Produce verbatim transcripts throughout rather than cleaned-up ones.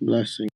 blessing.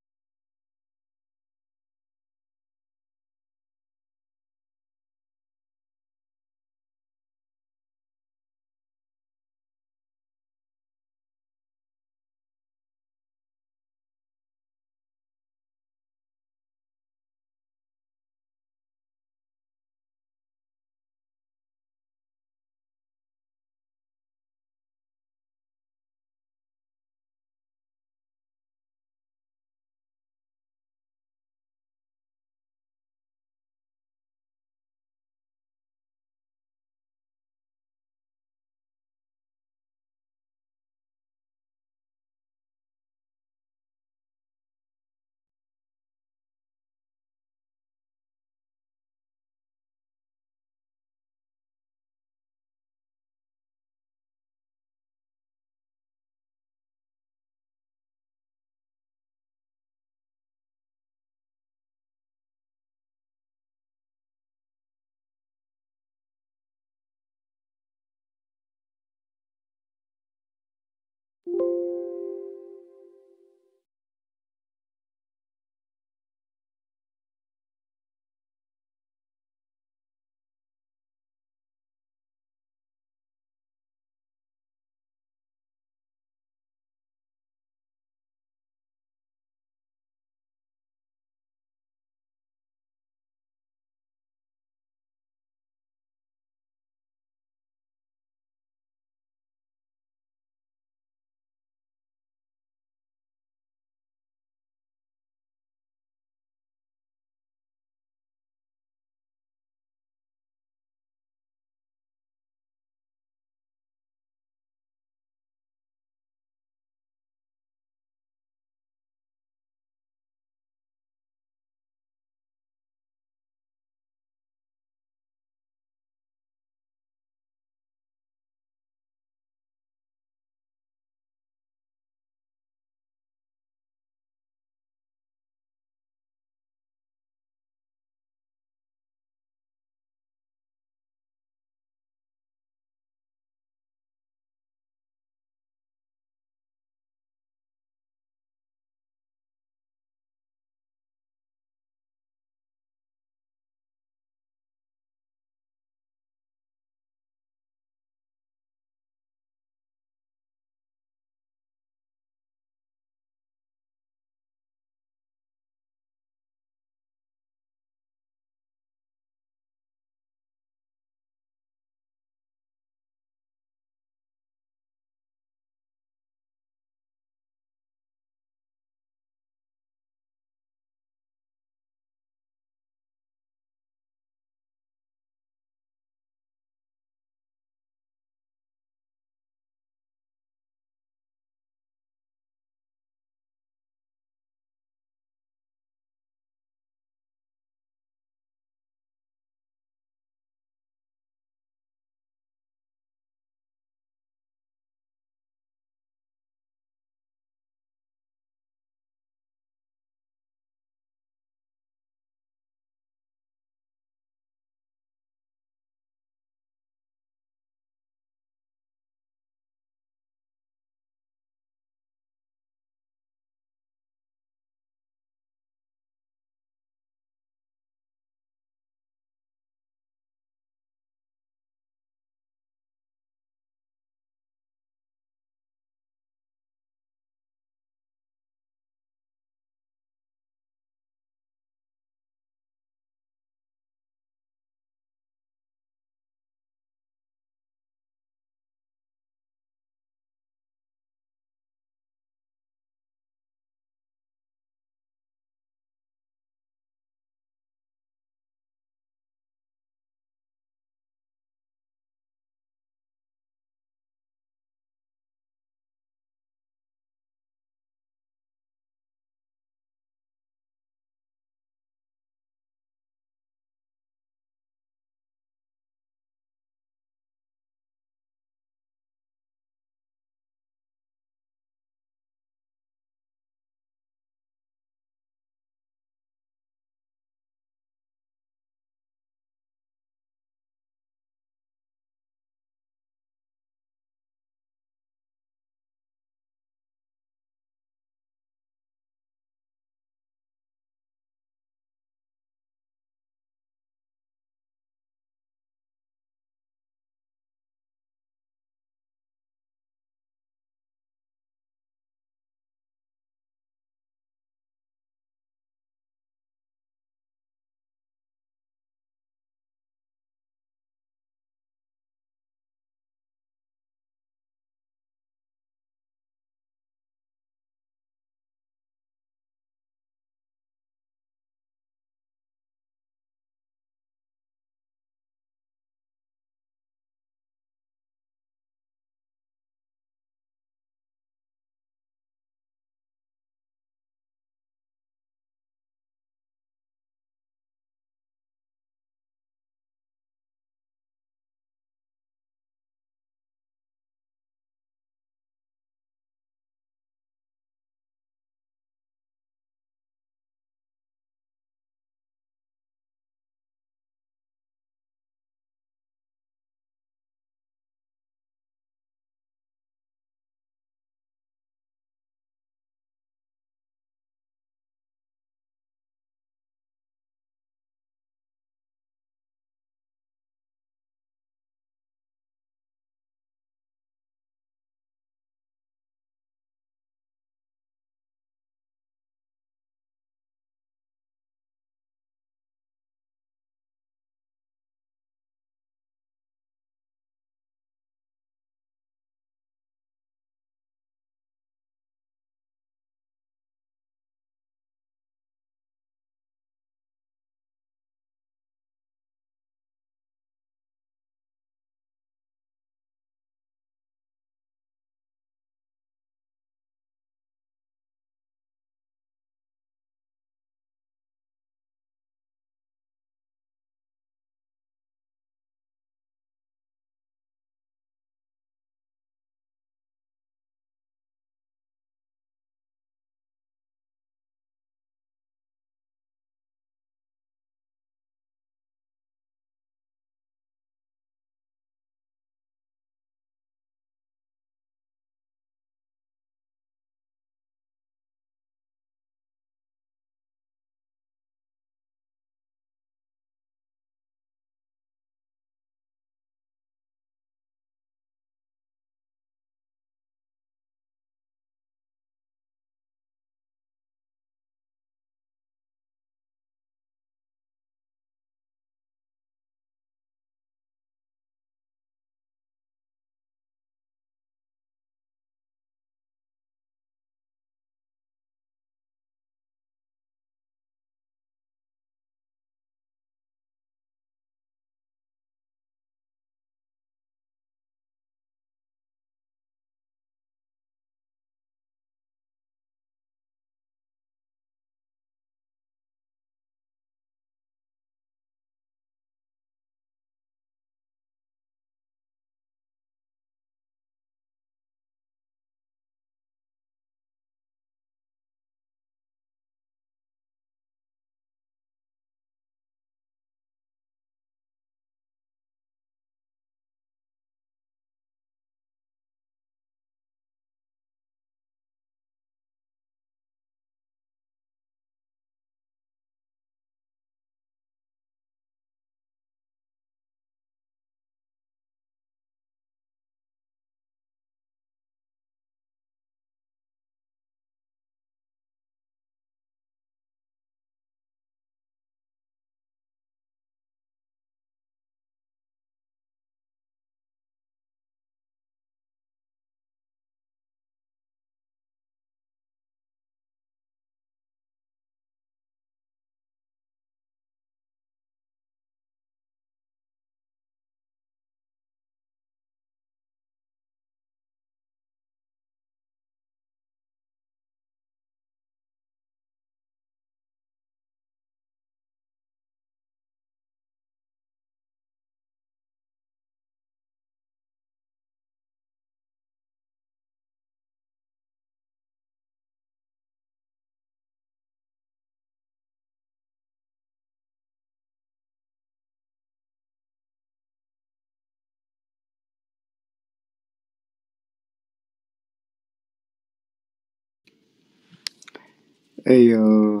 Hey, uh,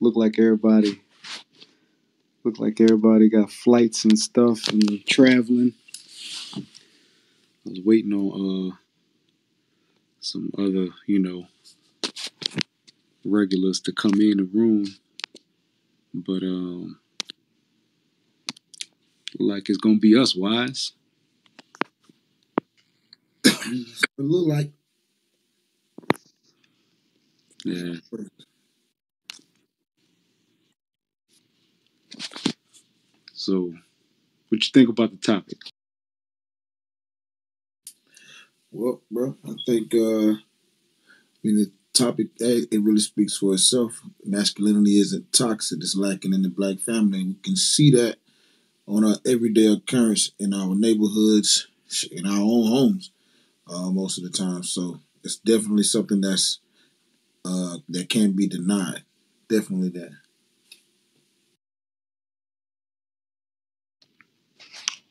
look like everybody, look like everybody got flights and stuff and traveling. I was waiting on, uh, some other, you know, regulars to come in the room, but, um, like it's gonna be us, Wise. It look like. Yeah. So, what you think about the topic? Well, bro, I think, uh, I mean, the topic, it really speaks for itself. Masculinity isn't toxic. It's lacking in the black family. And we can see that on our everyday occurrence in our neighborhoods, in our own homes, uh, most of the time. So, it's definitely something that's Uh, that can't be denied. Definitely that.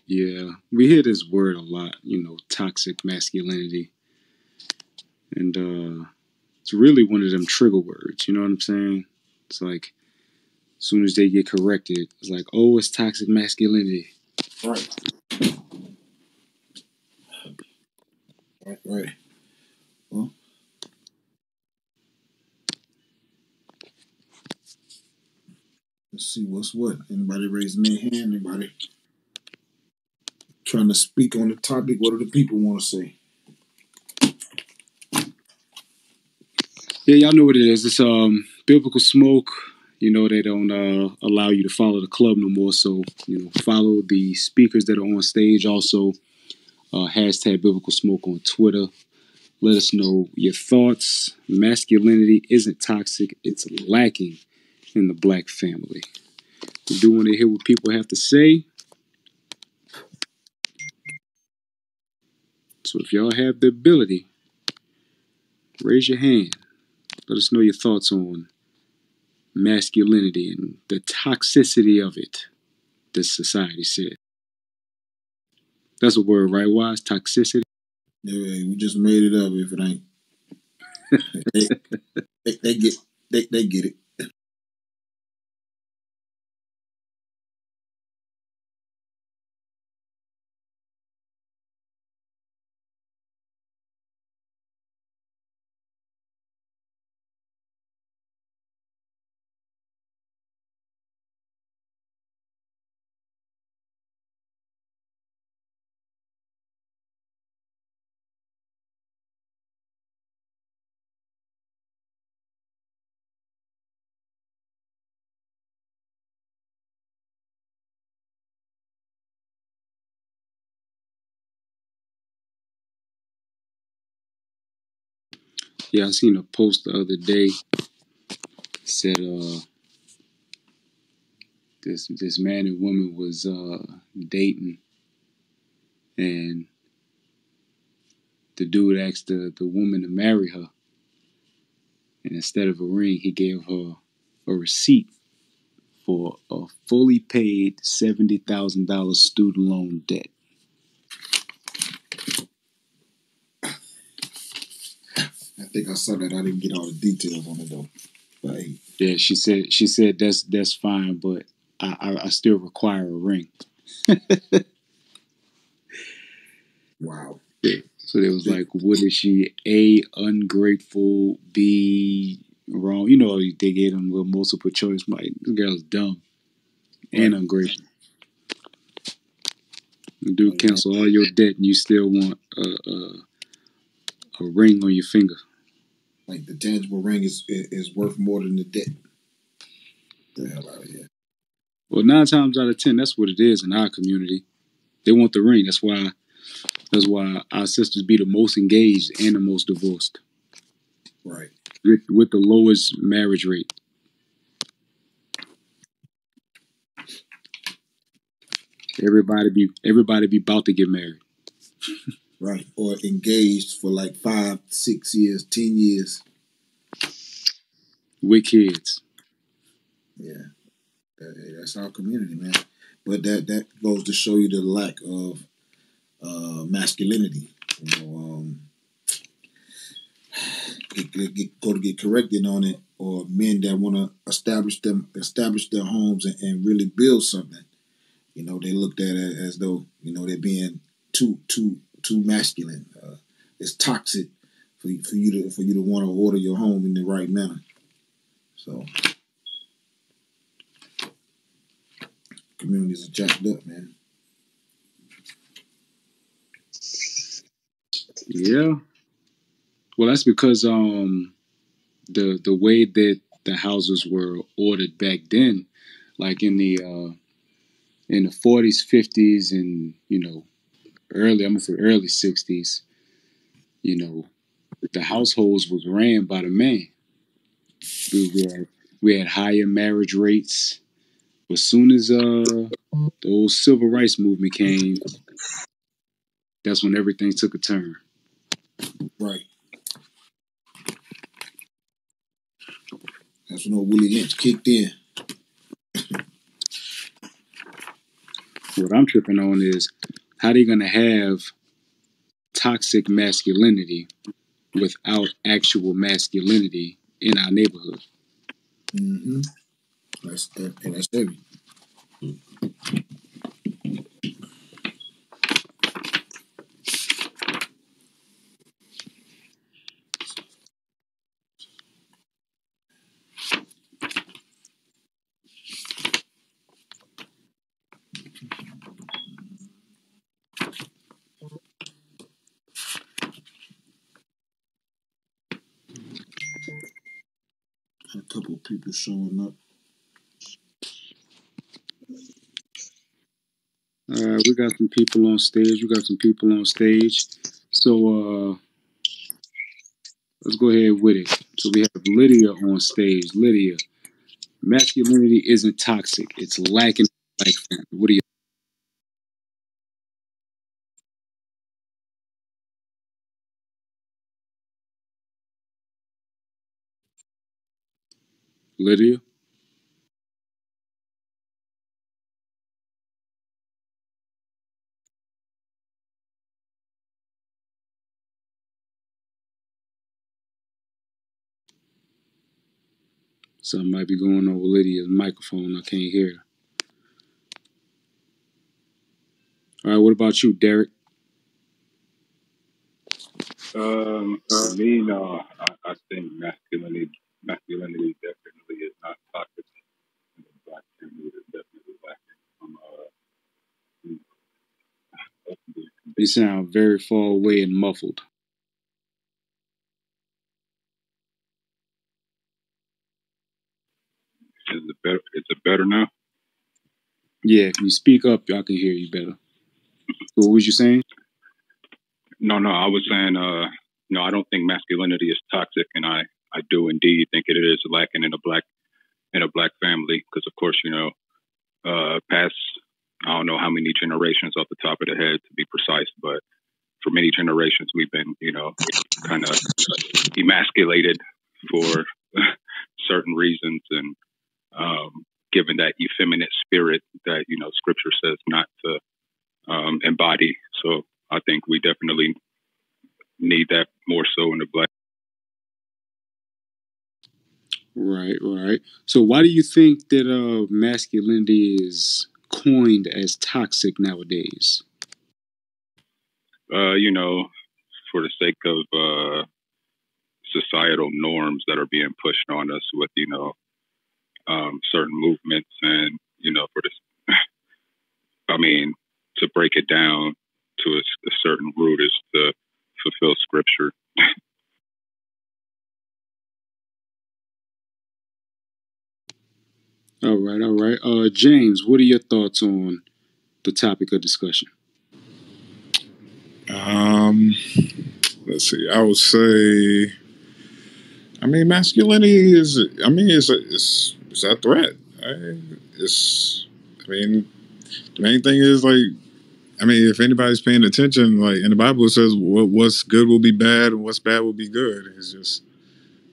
Yeah, we hear this word a lot, you know, toxic masculinity. And uh, it's really one of them trigger words, you know what I'm saying? It's like, as soon as they get corrected, it's like, oh, it's toxic masculinity. Right. Right, right. Well, let's see what's what. Anybody raising their hand? Anybody trying to speak on the topic? What do the people want to say? Yeah, y'all know what it is. It's um Biblical Smoke. You know, they don't uh, allow you to follow the club no more. So, you know, follow the speakers that are on stage. Also, uh, hashtag Biblical Smoke on Twitter. Let us know your thoughts. Masculinity isn't toxic. It's lacking in the black family. We do want to hear what people have to say. So if y'all have the ability, raise your hand. Let us know your thoughts on masculinity and the toxicity of it, this society said. That's a word, right, Wise? Toxicity? Yeah, we just made it up if it ain't. they, they, they, get, they, they get it. Yeah, I seen a post the other day. It said uh, this this man and woman was uh, dating, and the dude asked the, the woman to marry her, and instead of a ring, he gave her a receipt for a fully paid seventy thousand dollars student loan debt. I think I saw that. I didn't get all the details on it though. But hey. Yeah, she said she said that's that's fine, but I I, I still require a ring. Wow. Yeah. So they was like, what is she? A, ungrateful, B, wrong. You know, they gave them a little multiple choice. Like, this girl's dumb and ungrateful. You do cancel all your debt and you still want a a, a ring on your finger. Like, the tangible ring is is worth more than the debt. Get the hell out of here. Well, nine times out of ten, that's what it is in our community. They want the ring. That's why that's why our sisters be the most engaged and the most divorced. Right. With, with the lowest marriage rate. Everybody be everybody be about to get married. Right, or engaged for like five, six years, ten years. With kids. Yeah, that's our community, man. But that that goes to show you the lack of uh, masculinity. You know, um, get, get, get, go to get corrected on it, or men that want to establish them, establish their homes and, and really build something. You know, they looked at it as though, you know, they're being too too too masculine. Uh, it's toxic for for you to for you to want to order your home in the right manner. So communities are jacked up, man. Yeah. Well, that's because um, the the way that the houses were ordered back then, like in the uh, in the forties, fifties, and you know, early I'm gonna say early sixties, you know, the households was ran by the man. We, we had we had higher marriage rates. As soon as uh, the old civil rights movement came, that's when everything took a turn. Right. That's when old Willie Lynch kicked in. What I'm tripping on is how they're going to have toxic masculinity without actual masculinity in our neighborhood. Mm-hmm. That's, that, and that's heavy. A couple people showing up. All right, we got some people on stage. We got some people on stage. So uh, let's go ahead with it. So we have Lydia on stage. Lydia, masculinity isn't toxic. It's lacking. Like, what do you? Lydia? Something might be going on with Lydia's microphone. I can't hear her. All right, what about you, Derek? Um, I mean, uh, I, I think masculinity, masculinity definitely is not toxic. Black family is definitely lacking from, uh, you know. They sound very far away and muffled. Is it better? Is it better now? Yeah, if you speak up, I can hear you better. What was you saying? No, no, I was saying, uh, no, I don't think masculinity is toxic, and I, I do indeed think it is lacking in a black in a black family because, of course, you know, uh, past I don't know how many generations off the top of the head to be precise, but for many generations we've been, you know, kind of emasculated for certain reasons and. Um, given that effeminate spirit that, you know, scripture says not to um, embody. So I think we definitely need that more so in the black. Right, right. So why do you think that uh, masculinity is coined as toxic nowadays? Uh, you know, for the sake of uh, societal norms that are being pushed on us with, you know, Um, certain movements and, you know, for this, I mean, to break it down to a, a certain root is to fulfill scripture. All right. All right. Uh, James, what are your thoughts on the topic of discussion? Um, let's see. I would say, I mean, masculinity is, I mean, it's, it's, it's a threat. I, it's, I mean, the main thing is, like, I mean, if anybody's paying attention, like, in the Bible it says what, what's good will be bad and what's bad will be good. It's just,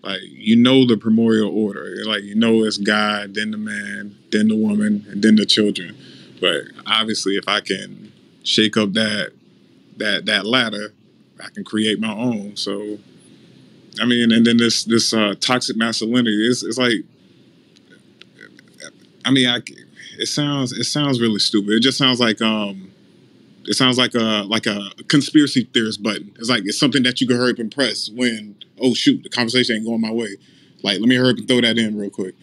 like, you know the primordial order. Like, you know it's God, then the man, then the woman, and then the children. But, obviously, if I can shake up that, that, that ladder, I can create my own. So, I mean, and then this this uh, toxic masculinity. It's, it's like, I mean, I, it sounds it sounds really stupid. It just sounds like um, it sounds like a like a conspiracy theorist button. It's like it's something that you can hurry up and press when oh shoot, the conversation ain't going my way. Like, let me hurry up and throw that in real quick.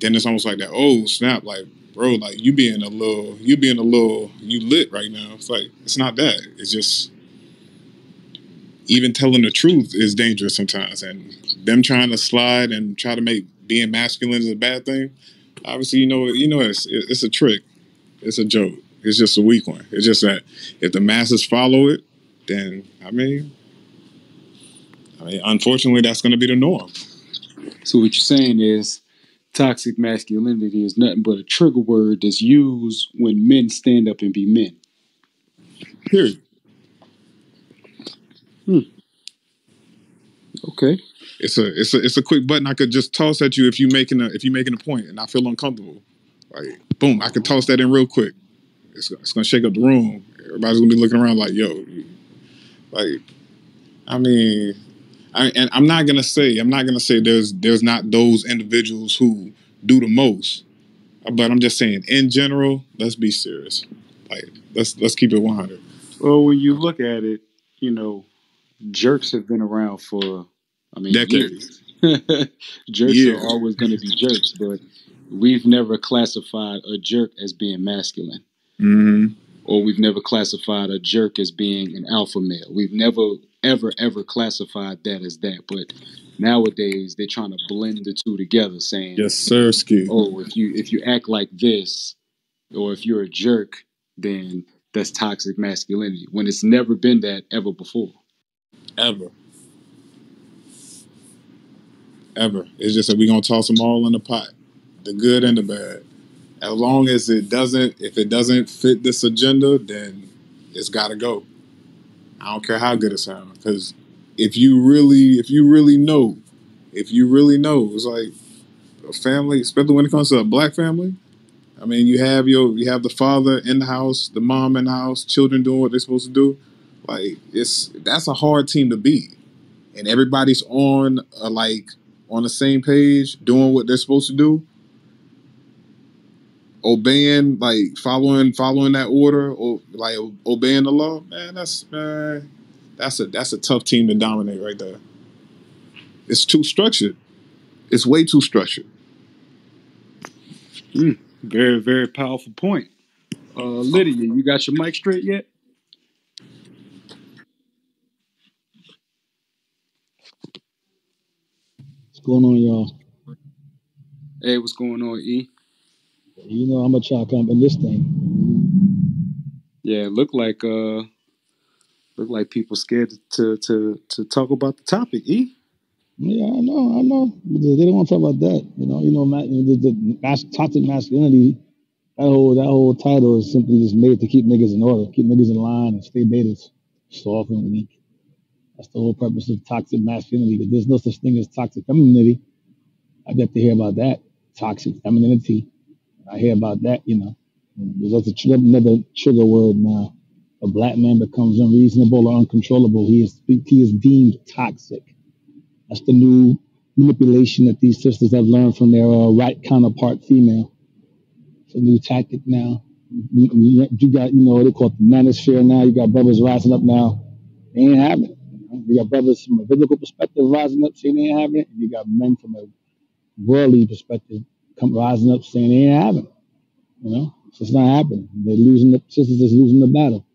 Then it's almost like that. Oh snap! Like, bro, like you being a little, you being a little, you lit right now. It's like it's not that. It's just. Even telling the truth is dangerous sometimes, and them trying to slide and try to make being masculine is a bad thing. Obviously, you know, you know, it's it's a trick, it's a joke, it's just a weak one. It's just that if the masses follow it, then I mean, I mean, unfortunately, that's going to be the norm. So what you're saying is, toxic masculinity is nothing but a trigger word that's used when men stand up and be men. Period. Hmm. Okay. It's a it's a it's a quick button I could just toss at you if you making a if you making a point and I feel uncomfortable. Like boom, I could toss that in real quick. It's it's gonna shake up the room. Everybody's gonna be looking around like yo, like I mean, I and I'm not gonna say I'm not gonna say there's there's not those individuals who do the most, but I'm just saying in general, let's be serious. Like let's let's keep it one hundred. Well, when you look at it, you know. Jerks have been around for, I mean, decades. Jerks yeah. are always going to be jerks, but we've never classified a jerk as being masculine. Mm-hmm. Or we've never classified a jerk as being an alpha male. We've never, ever, ever classified that as that. But nowadays, they're trying to blend the two together, saying, yes, sir, Ski. Oh, if you, if you act like this, or if you're a jerk, then that's toxic masculinity, when it's never been that ever before. Ever. Ever. It's just that we're going to toss them all in the pot. The good and the bad. As long as it doesn't, if it doesn't fit this agenda, then it's got to go. I don't care how good it sounds. Because if you really, if you really know, if you really know, it's like a family, especially when it comes to a black family. I mean, you have your, you have the father in the house, the mom in the house, children doing what they're supposed to do. Like it's that's a hard team to beat, and everybody's on a, like on the same page, doing what they're supposed to do, obeying like following following that order or like obeying the law. Man, that's man, that's a that's a tough team to dominate right there. It's too structured. It's way too structured. Mm, very very powerful point, uh, Lydia. You got your mic straight yet? Going on, y'all? Hey, what's going on, E? You know I'm gonna try to come in this thing. Yeah, look like uh, look like people scared to to to talk about the topic, E. Yeah, I know, I know. They don't want to talk about that, you know. You know, the, the mas- toxic masculinity. That whole that whole title is simply just made to keep niggas in order, keep niggas in line, and stay natives soft and weak. That's the whole purpose of toxic masculinity. But there's no such thing as toxic femininity. I get to hear about that. Toxic femininity. I hear about that, you know. There's another trigger word now. A black man becomes unreasonable or uncontrollable. He is he is deemed toxic. That's the new manipulation that these sisters have learned from their uh, right counterpart female. It's a new tactic now. You, you got, you know, they call it the manosphere now. You got brothers rising up now. They ain't having it. You got brothers from a biblical perspective rising up saying they ain't having it. And you got men from a worldly perspective come rising up saying they ain't having it. You know, so it's not happening. They're losing the sisters is losing the battle.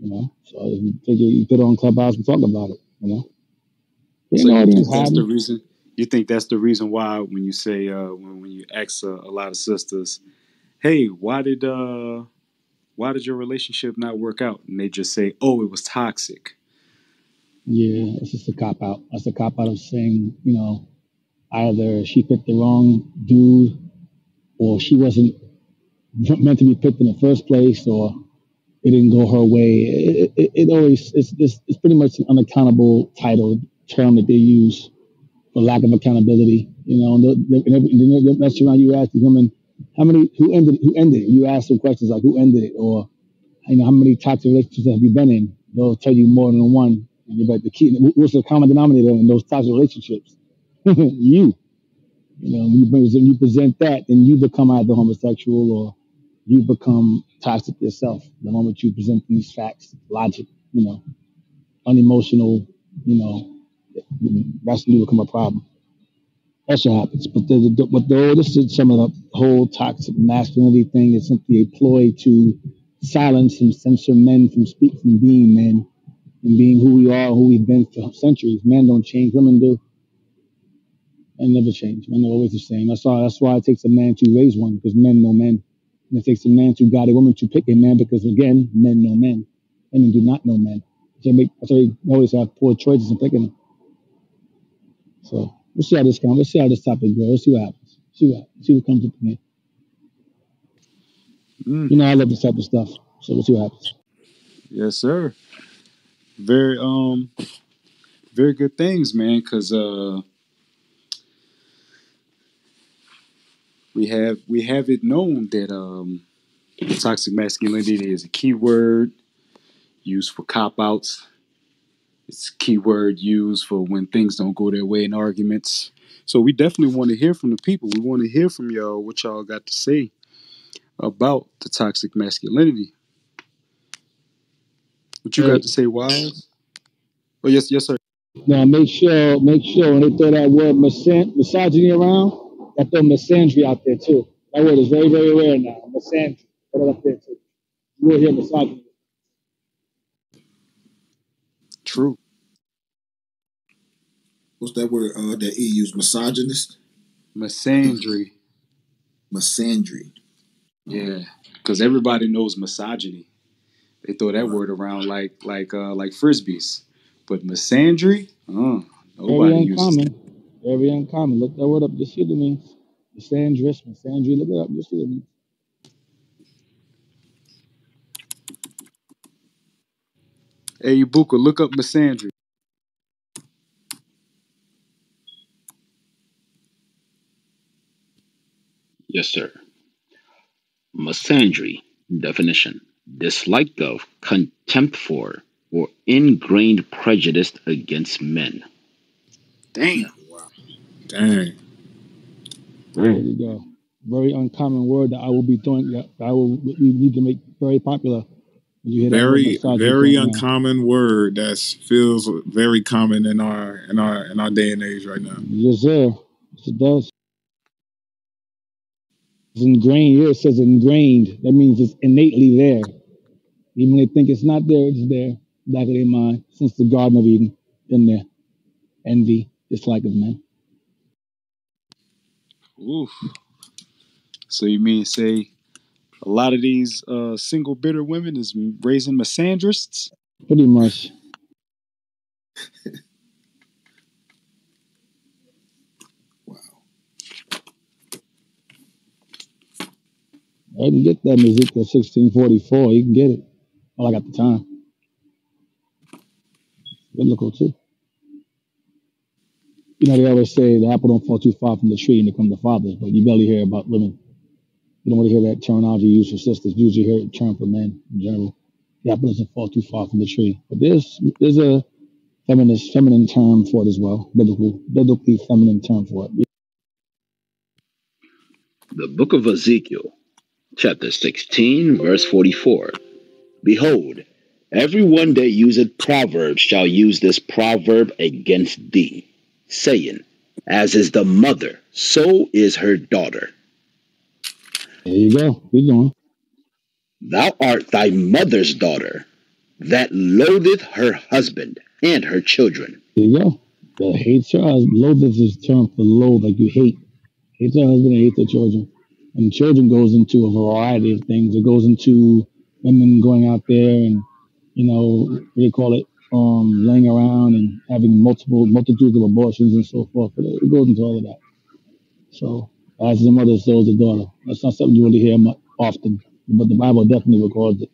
You know, so if you figure you put on Clubhouse and talk about it. You know, they so know you think that's the reason. You think that's the reason why when you say uh, when when you ask uh, a lot of sisters, hey, why did uh, why did your relationship not work out? And they just say, oh, it was toxic. Yeah, it's just a cop out. That's a cop out of saying, you know, either she picked the wrong dude, or she wasn't meant to be picked in the first place, or it didn't go her way. It, it, it always it's, it's it's pretty much an unaccountable title term that they use for lack of accountability. You know, and they'll, they'll, they'll, they'll mess around. You ask the woman, how many who ended who ended it? You ask them questions like who ended it, or you know, how many toxic relationships have you been in? They'll tell you more than one. But the key, what's the common denominator in those types of relationships? You. You know, when you, present, you present that, then you become either homosexual or you become toxic yourself. The moment you present these facts, logic, you know, unemotional, you know, that's when you become a problem. That's what happens. But the, the, but the, this is some of the whole toxic masculinity thing is simply a ploy to silence and censor men from speaking, from being men, and being who we are, who we've been for centuries. Men don't change, women do. And never change. Men are always the same. That's why, that's why it takes a man to raise one, because men know men. And it takes a man to guide a woman to pick a man, because, again, men know men. Women do not know men. They make, they always have poor choices in picking them. So we'll see how this comes. We'll see how this topic goes. Let's see what happens. See what, see what comes up again. Mm. You know, I love this type of stuff. So we'll see what happens. Yes, sir. Very, um, very good things, man, because, uh, We have we have it known that um, toxic masculinity is a key word used for cop-outs. It's a key word used for when things don't go their way in arguments. So we definitely want to hear from the people. We want to hear from y'all what y'all got to say about the toxic masculinity. What you hey. got to say, Wise? Oh, yes, yes, sir. Now, make sure, make sure when they throw that word misog- misogyny around, I throw misandry out there, too. That word is very, very rare now. Misandry. Throw that up there, too. You will hear misogyny. True. What's that word uh, that E used? Misogynist? Misandry. Misandry. Yeah, because everybody knows misogyny. They throw that word around like like uh, like Frisbees. But misandry? Uh, nobody uses that. Very uncommon. Look that word up. Just see what it means. Misandrist, misandry. Look it up. Just see what it means. Hey, Ibuka, look up misandry. Yes, sir. Misandry. Definition. Dislike of, contempt for, or ingrained prejudice against men. Damn. Dang. There you go. Very uncommon word that I will be doing. That I will. We need to make very popular. You hear very, that very uncommon now. Word that feels very common in our in our in our day and age right now. Yes, sir. Yes, it does. It's ingrained. Here it says ingrained. That means it's innately there. Even when they think it's not there, it's there. Back of their mind since the Garden of Eden. In there, envy, dislike of men. Oof. So you mean to say a lot of these uh, single bitter women is raising misandrists? Pretty much. Wow. I didn't get that Ezekiel sixteen forty-four. You can get it. All I got the time. Biblical too. You know, they always say the apple don't fall too far from the tree and they come to fathers, but you barely hear about women. You don't want to hear that terminology used for sisters. You usually hear it term for men in general. The apple doesn't fall too far from the tree. But there's there's a feminist, feminine term for it as well, biblical, biblically feminine term for it. The book of Ezekiel, chapter sixteen, verse forty-four. Behold, everyone that useth proverbs shall use this proverb against thee, saying, as is the mother, so is her daughter. There you go. Keep going. Thou art thy mother's daughter, that loatheth her husband and her children. There you go. That hates her husband. Loatheth is the term for loathe, like you hate. Hates her husband and hates her children. And children goes into a variety of things. It goes into women going out there and, you know, what do you call it? Um, laying around and having multiple multitudes of abortions and so forth. It goes into all of that. So, as the mother, so is the daughter. That's not something you really hear often, but the Bible definitely records it.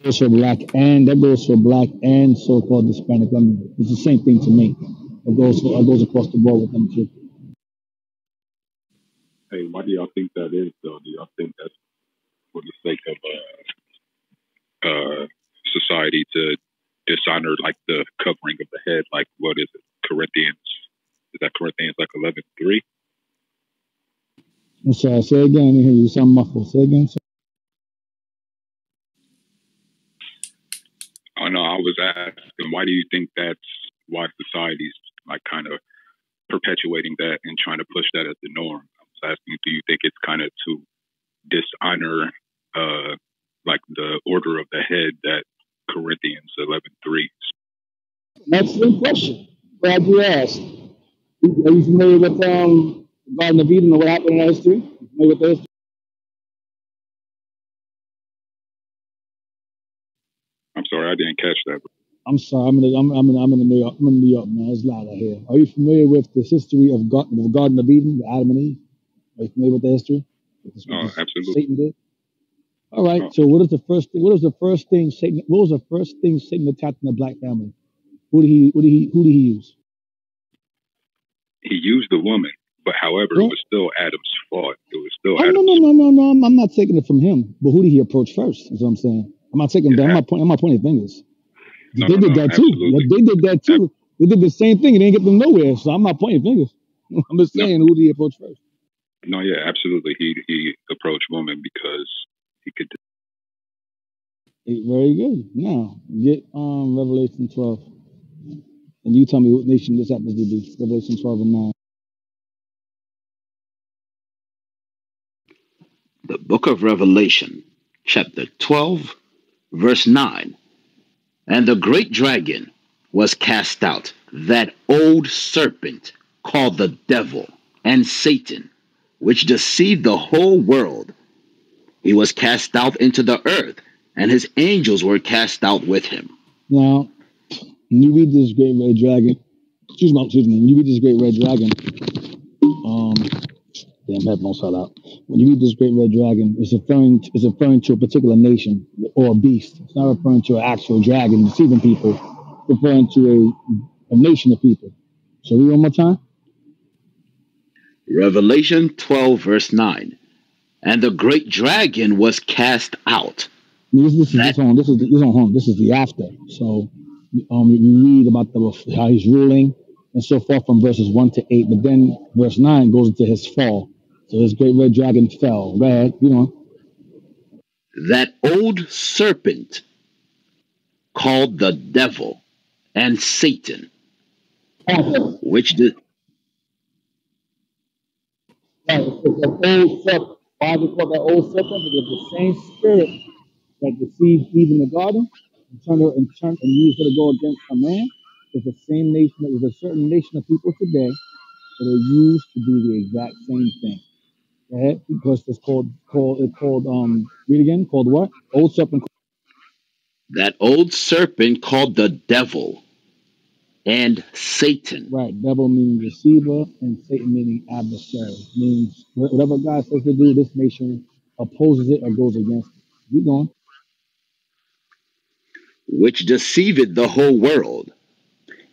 It goes for black and that goes for black and so-called Hispanic. I mean, it's the same thing to me. It goes for, it goes across the board with them too. Hey, why do y'all think that is? Though, do y'all think that's for the sake of? Uh... Uh, society to dishonor like the covering of the head. Like what is it? Corinthians? Is that Corinthians like eleven three? I'm sorry. Say again. I hear you sound muffled. Say again. Sir. Oh no, I was asking, why do you think that's why society's like kind of perpetuating that and trying to push that as the norm? I was asking, do you think it's kind of to dishonor uh, like the order of the head that Corinthians eleven three? That's a good question. Glad you asked. Are you familiar with um, the Garden of Eden and what happened in those two? Are you familiar with those two? I'm sorry, I didn't catch that. I'm sorry, I'm in the, I'm, I'm in, I'm in New York. I'm in New York now. It's loud out here. Are you familiar with the history of God, the Garden of Eden, Adam and Eve? Are you familiar with the history? With the, oh, absolutely. Satan did. All right. Oh. So, what is the first? Thing, what is the first thing Satan? What was the first thing Satan attacked in the black family? Who did he? What did he? Who did he use? He used the woman, but however, yeah. It was still Adam's fault. It was still. Oh, Adam's no, no, no, no, no! I'm not taking it from him. But who did he approach first? Is what I'm saying. I'm not taking yeah. that. I'm not, point, I'm not pointing fingers. No, they, no, did no, that absolutely. Too. They did that too. They did the same thing. It didn't get them nowhere. So I'm not pointing fingers. I'm just saying, no. Who did he approach first? No, yeah, absolutely. He he approached woman because he could. Very good. Now get um Revelation twelve, and you tell me what nation this happens to be. Revelation twelve and nine. The book of Revelation, chapter twelve. Verse nine, and the great dragon was cast out, that old serpent called the devil and Satan, which deceived the whole world. He was cast out into the earth, and his angels were cast out with him. Now, when you read this great red dragon, excuse me, excuse me, when you read this great red dragon, um, damn, headphones fell out. When you read this great red dragon, it's referring to, it's referring to a particular nation or a beast. It's not referring to an actual dragon deceiving people. It's referring to a, a nation of people. So read one more time. Revelation twelve, verse nine. And the great dragon was cast out. This, this, is, that, this, on, this, is, the, this, on, this is the after. So um, you read about the, how he's ruling and so forth from verses one to eight. But then verse nine goes into his fall. So this great red dragon fell. Go ahead, you know. That old serpent called the devil and Satan, oh. which did. Right, that old serpent. Why do we call that old serpent? Because the same spirit that deceived Eve in the garden and turned her and turned and used her to go against a man is the same nation that is a certain nation of people today that are used to do the exact same thing. Right? Because it's called, called, it's called, um, read again, called what? Old serpent. That old serpent called the devil and Satan. Right. Devil meaning deceiver and Satan meaning adversary. Means whatever God says to do, this nation opposes it or goes against it. Keep going. Which deceived the whole world.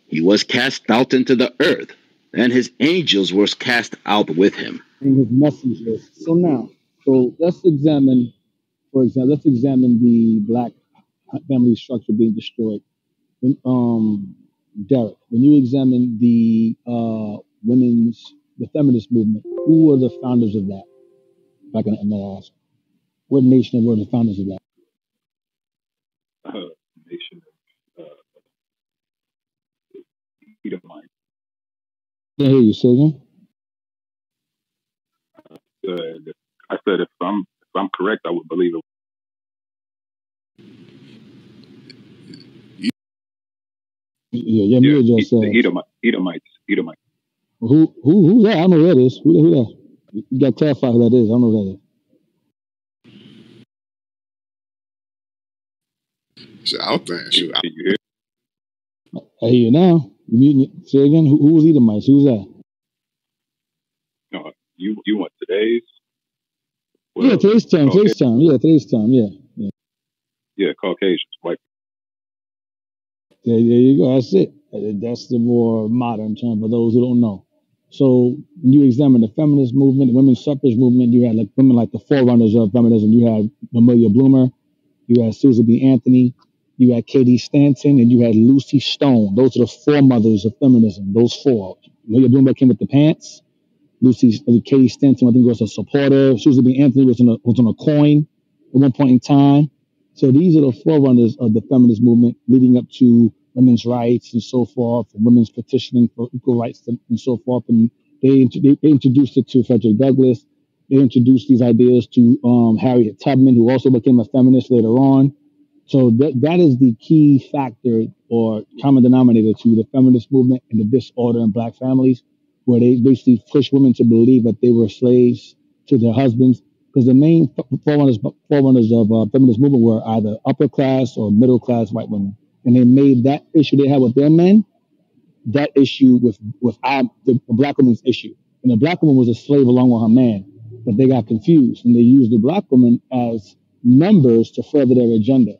He was cast out into the earth, and his angels were cast out with him. And his messengers. So now, so let's examine, for example, let's examine the black family structure being destroyed. When, um, Derek, when you examine the uh, women's, the feminist movement, who were the founders of that? If I can ask, what nation were the founders of that? Uh, nation of uh, Edomite. I hear you say again. Uh, I said, if I'm if I'm correct, I would believe it. Yeah, yeah, yeah. Just, uh, Edomite, Edomite, Edomite. Who, who, who's that? I don't know who that is. Who, who that? You got to clarify who that is. I don't know who that is. It's out there. Shoot, I hear you now. Say again. Who, who was Edomites? Who's that? No, you you want today's? Well, yeah, today's time. Caucasian. Today's time. Yeah, today's time. Yeah, yeah. Yeah, Caucasians, white. Yeah, there you go. That's it. That's the more modern term for those who don't know. So when you examine the feminist movement, the women's suffrage movement, you had like women like the forerunners of feminism. You had Amelia Bloomer. You had Susan B. Anthony. You had Katie Stanton and you had Lucy Stone. Those are the foremothers of feminism, those four. Amelia Bloomer came with the pants. Lucy, Katie Stanton, I think, was a supporter. Susan B. Anthony was on a, was on a coin at one point in time. So these are the forerunners of the feminist movement leading up to women's rights and so forth, and women's petitioning for equal rights and so forth. And they, they introduced it to Frederick Douglass. They introduced these ideas to um, Harriet Tubman, who also became a feminist later on. So that that is the key factor or common denominator to the feminist movement and the disorder in black families, where they basically pushed women to believe that they were slaves to their husbands. Because the main forerunners, forerunners of uh, feminist movement were either upper class or middle class white women. And they made that issue they had with their men, that issue with, with our, the black woman's issue. And the black woman was a slave along with her man. But they got confused and they used the black woman as numbers to further their agenda.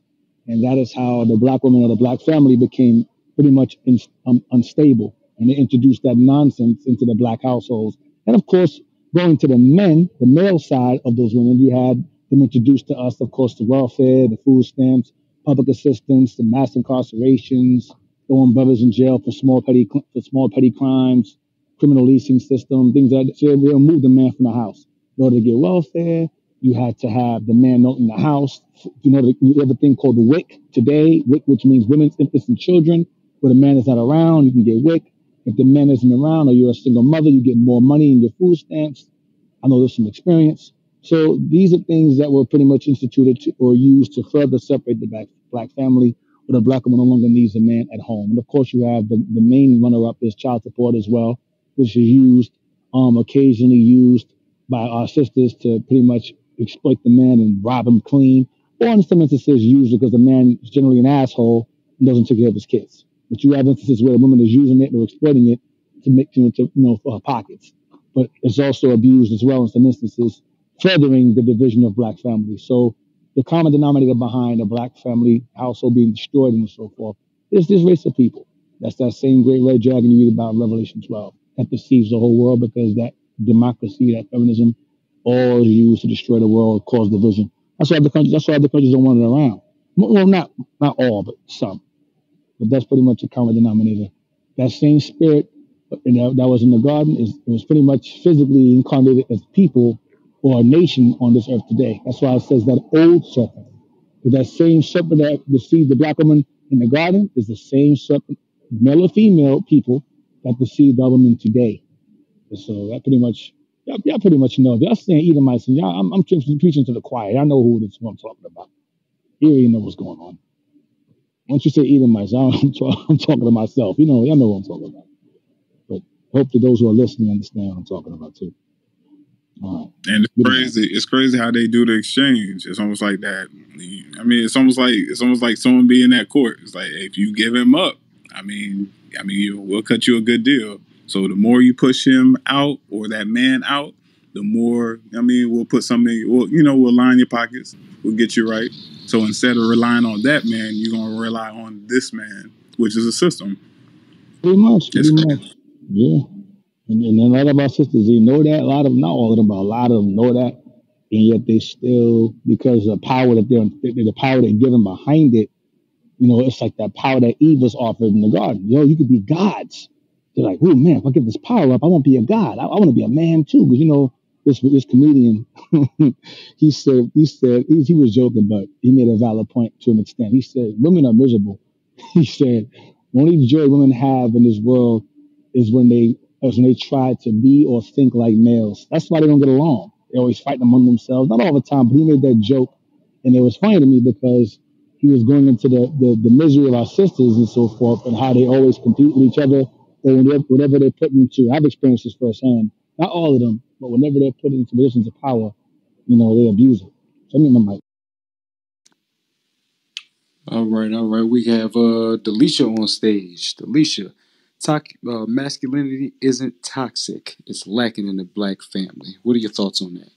And that is how the black woman or the black family became pretty much in, um, unstable. And they introduced that nonsense into the black households. And of course, going to the men, the male side of those women, you had them introduced to us, of course, the welfare, the food stamps, public assistance, the mass incarcerations, throwing brothers in jail for small petty for small petty crimes, criminal leasing system, things like that. So they removed the man from the house. In order to get welfare, you had to have the man not in the house. You know, you have a thing called the W I C today, W I C, which means women's, infants, and children. Where the man is not around, you can get W I C. If the man isn't around or you're a single mother, you get more money in your food stamps. I know this from experience. So these are things that were pretty much instituted to, or used to further separate the black, black family, where the black woman no longer needs a man at home. And of course, you have the, the main runner-up is child support as well, which is used, um, occasionally used by our sisters to pretty much exploit the man and rob him clean. Or in some instances, used because the man is generally an asshole and doesn't take care of his kids. But you have instances where the woman is using it or exploiting it to make, you know, to, you know, for her pockets. But it's also abused as well in some instances, furthering the division of black families. So the common denominator behind a black family household being destroyed and so forth is this race of people. That's that same great red dragon you read about in Revelation twelve that deceives the whole world, because that democracy, that feminism, all used to destroy the world, cause division. That's why the countries, that's why the countries don't want it around. Well, not not all, but some. But that's pretty much a common denominator. That same spirit, you know, that was in the garden, is it was pretty much physically incarnated as people or a nation on this earth today. That's why it says that old serpent. But that same serpent that deceived the black woman in the garden is the same serpent, male or female people, that deceived our women today. And so that pretty much, y'all, y'all pretty much know. Y'all saying Edomites, and y'all, I'm, I'm preaching to the choir. Y'all know who this I'm talking about. You already know what's going on. Once you say Edomites, I'm, talk, I'm talking to myself. You know, y'all know what I'm talking about. But hope that those who are listening understand what I'm talking about too. All right. And it's Good crazy. Night. It's crazy how they do the exchange. It's almost like that. I mean, it's almost like it's almost like someone being at court. It's like if you give him up, I mean, I mean, we'll cut you a good deal. So the more you push him out or that man out, the more, I mean, we'll put something, we'll, you know, we'll line your pockets. We'll get you right. So instead of relying on that man, you're going to rely on this man, which is a system. Pretty much. Pretty much. Yeah. And, and a lot of our sisters, they know that. A lot of them, not all of them, but a lot of them know that. And yet they still, because of the power that they're, the power they're given behind it, you know, it's like that power that Eve was offered in the garden. Yo, you could be gods. They're like, oh man, if I give this power up, I won't be a god. I, I want to be a man too. Because you know, this this comedian, he said he said he, he was joking, but he made a valid point to an extent. He said women are miserable. He said the only joy women have in this world is when they is when they try to be or think like males. That's why they don't get along. They always fight among themselves. Not all the time, but he made that joke, and it was funny to me because he was going into the the, the misery of our sisters and so forth, and how they always compete with each other. Or whenever they're put into, I've experienced this firsthand, not all of them, but whenever they're put into positions of power, you know, they abuse it. So I mean, my mic. All right, all right. We have uh, Delisha on stage. Delisha, talk, uh, masculinity isn't toxic. It's lacking in the black family. What are your thoughts on that?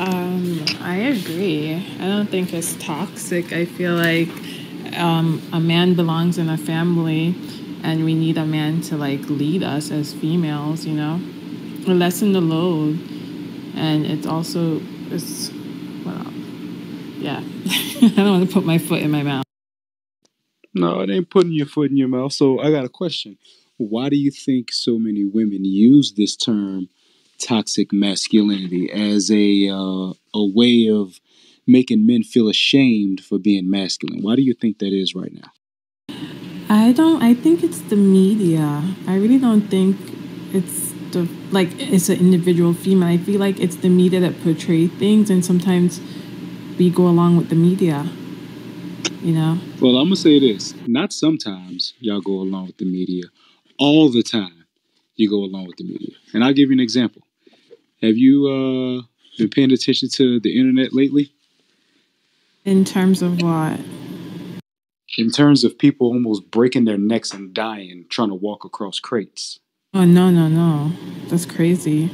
Um, I agree. I don't think it's toxic. I feel like um, a man belongs in a family. And we need a man to, like, lead us as females, you know, or lessen the load. And it's also, it's, well, yeah, I don't want to put my foot in my mouth. No, it ain't putting your foot in your mouth. So I got a question. Why do you think so many women use this term toxic masculinity as a uh, a way of making men feel ashamed for being masculine? Why do you think that is right now? I don't, I think it's the media. I really don't think it's the, like, it's an individual female. I feel like it's the media that portray things, and sometimes we go along with the media, you know? Well, I'm going to say this. Not sometimes y'all go along with the media. All the time you go along with the media. And I'll give you an example. Have you uh, been paying attention to the internet lately? In terms of what? In terms of people almost breaking their necks and dying trying to walk across crates. Oh, no, no, no. That's crazy.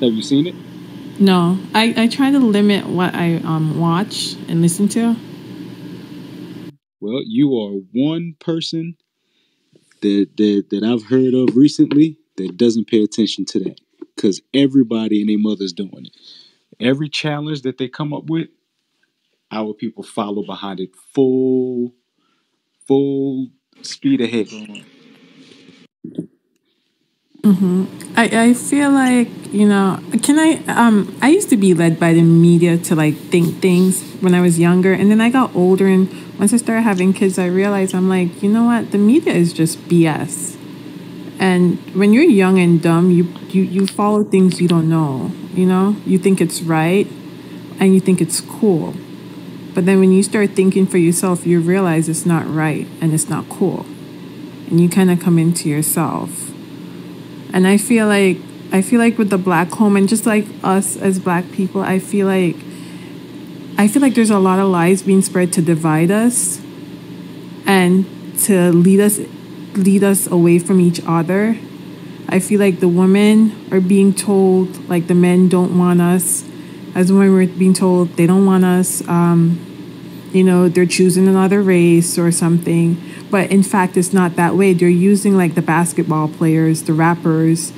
Have you seen it? No. I, I try to limit what I um watch and listen to. Well, you are one person that, that, that I've heard of recently that doesn't pay attention to that, because everybody and their mother's doing it. Every challenge that they come up with, our people follow behind it full, full speed ahead. Mm-hmm. I, I feel like, you know, can I, um, I used to be led by the media to like think things when I was younger. And then I got older, and once I started having kids, I realized I'm like, you know what? The media is just B S. And when you're young and dumb, you, you, you follow things you don't know, you know, you think it's right and you think it's cool. But then when you start thinking for yourself, you realize it's not right and it's not cool. And you kind of come into yourself. And I feel like I feel like with the black home and just like us as black people, I feel like I feel like there's a lot of lies being spread to divide us and to lead us lead us away from each other. I feel like the women are being told like the men don't want us. As women, we're being told they don't want us. Um, you know, they're choosing another race or something. But in fact, it's not that way. They're using like the basketball players, the rappers,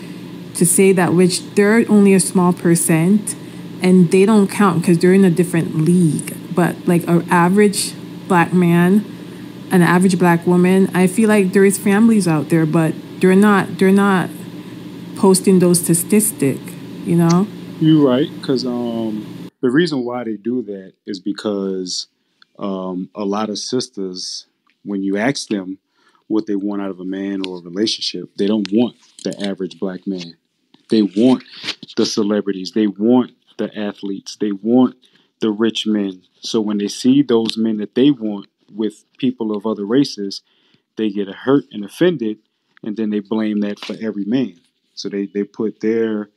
to say that, which they're only a small percent and they don't count because they're in a different league. But like an average black man, an average black woman, I feel like there is families out there, but they're not they're not posting those statistics, you know? You're right, because um, the reason why they do that is because um, a lot of sisters, when you ask them what they want out of a man or a relationship, they don't want the average black man. They want the celebrities. They want the athletes. They want the rich men. So when they see those men that they want with people of other races, they get hurt and offended, and then they blame that for every man. So they, they put their,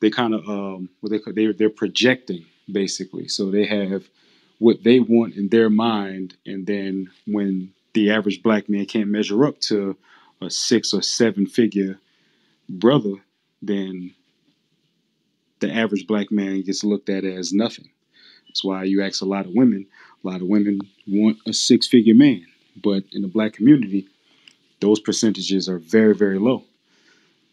they kind of, um, what they they're, they're projecting, basically. So they have what they want in their mind, and then when the average black man can't measure up to a six or seven figure brother, then the average black man gets looked at as nothing. That's why you ask a lot of women, a lot of women want a six figure man, but in the black community, those percentages are very, very low.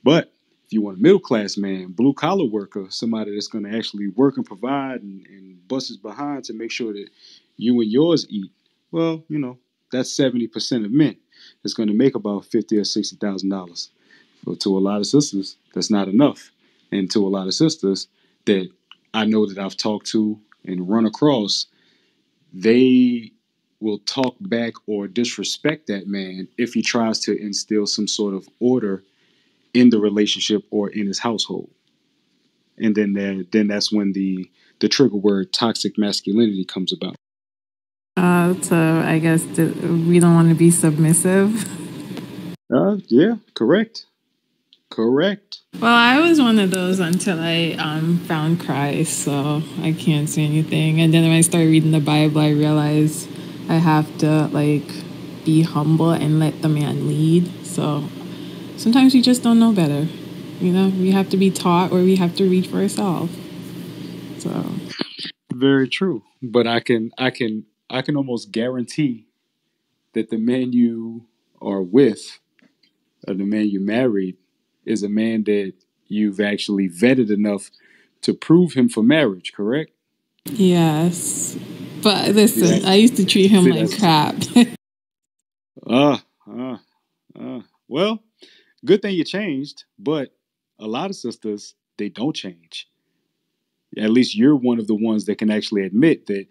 But if you want a middle class man, blue collar worker, somebody that's going to actually work and provide and, and bust his behind to make sure that you and yours eat, well, you know, that's seventy percent of men. That's going to make about fifty thousand dollars or sixty thousand dollars. So to a lot of sisters, that's not enough. And to a lot of sisters that I know that I've talked to and run across, they will talk back or disrespect that man if he tries to instill some sort of order in the relationship or in his household. And then there, then that's when the, the trigger word toxic masculinity comes about. Uh, so I guess th- we don't want to be submissive. Uh, yeah, correct. Correct. Well, I was one of those until I um, found Christ, so I can't say anything. And then when I started reading the Bible, I realized I have to like be humble and let the man lead. So sometimes we just don't know better. You know, we have to be taught or we have to read for ourselves. So very true. But I can I can I can almost guarantee that the man you are with or the man you married is a man that you've actually vetted enough to prove him for marriage, correct? Yes. But listen, yeah. I used to treat him See, like crap. Ah, ah, ah. Well, good thing you changed, but a lot of sisters, they don't change. At least you're one of the ones that can actually admit that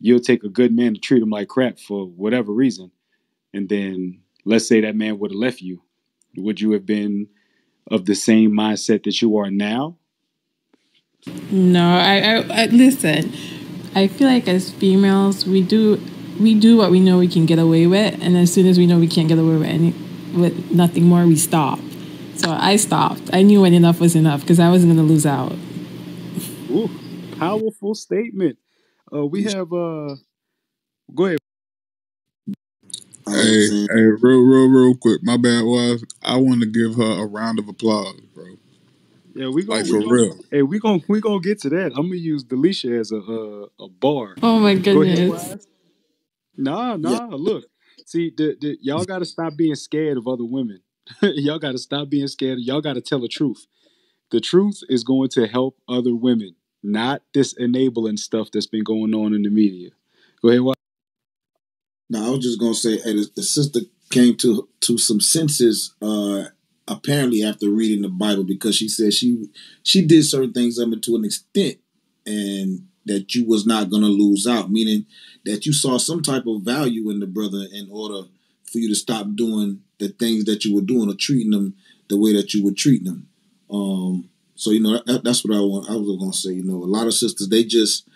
you'll take a good man to treat him like crap for whatever reason. And then let's say that man would have left you. Would you have been of the same mindset that you are now? No, I, I, I listen, I feel like as females, we do we do what we know we can get away with. And as soon as we know we can't get away with any, with nothing more, we stop. So I stopped. I knew when enough was enough because I wasn't going to lose out. Ooh, powerful statement. Uh, we have, uh, go ahead. Hey, hey, real, real, real quick. My bad, wife. I want to give her a round of applause, bro. Yeah, we gonna, like for we gonna, real. Hey, we gonna we gonna get to that. I'm gonna use Delisha as a uh, a bar. Oh my goodness. Go ahead, nah, nah. Yeah. Look, see, the, the, y'all gotta stop being scared of other women. Y'all gotta stop being scared. Y'all gotta tell the truth. The truth is going to help other women, not this enabling stuff that's been going on in the media. Go ahead, wife. Now, I was just going to say, hey, the sister came to to some senses, uh, apparently, after reading the Bible, because she said she she did certain things up to an extent and that you was not going to lose out, meaning that you saw some type of value in the brother in order for you to stop doing the things that you were doing or treating them the way that you were treating them. Um, so, you know, that, that's what I want. I was going to say, you know, a lot of sisters, they just,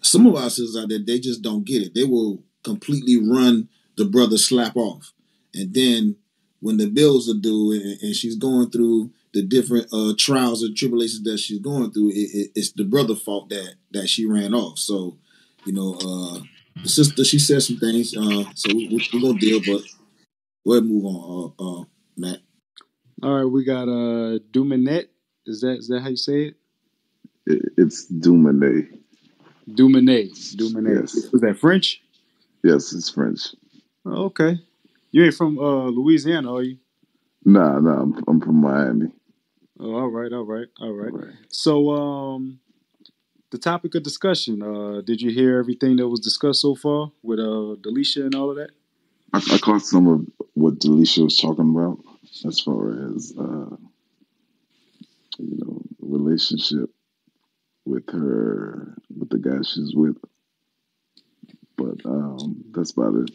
some of our sisters out there, they just don't get it. They will completely run the brother slap off, and then when the bills are due and, and she's going through the different uh, trials and tribulations that she's going through, it, it, it's the brother's fault that that she ran off. So, you know, uh, the sister, she said some things, uh, so we, we, we're gonna deal. But go ahead and move on, uh, uh, Matt. All right, we got uh, Duminet. Is that is that how you say it? it it's Duminet. Duminet. Duminet. Yes. Is that French? Yes, it's French. Oh, okay. You ain't from uh, Louisiana, are you? Nah, nah, I'm, I'm from Miami. Oh, all right, all right, all right. All right. So um, the topic of discussion, uh, did you hear everything that was discussed so far with uh, Delisha and all of that? I, I caught some of what Delisha was talking about as far as, uh, you know, relationship with her, with the guy she's with. But um, that's about it.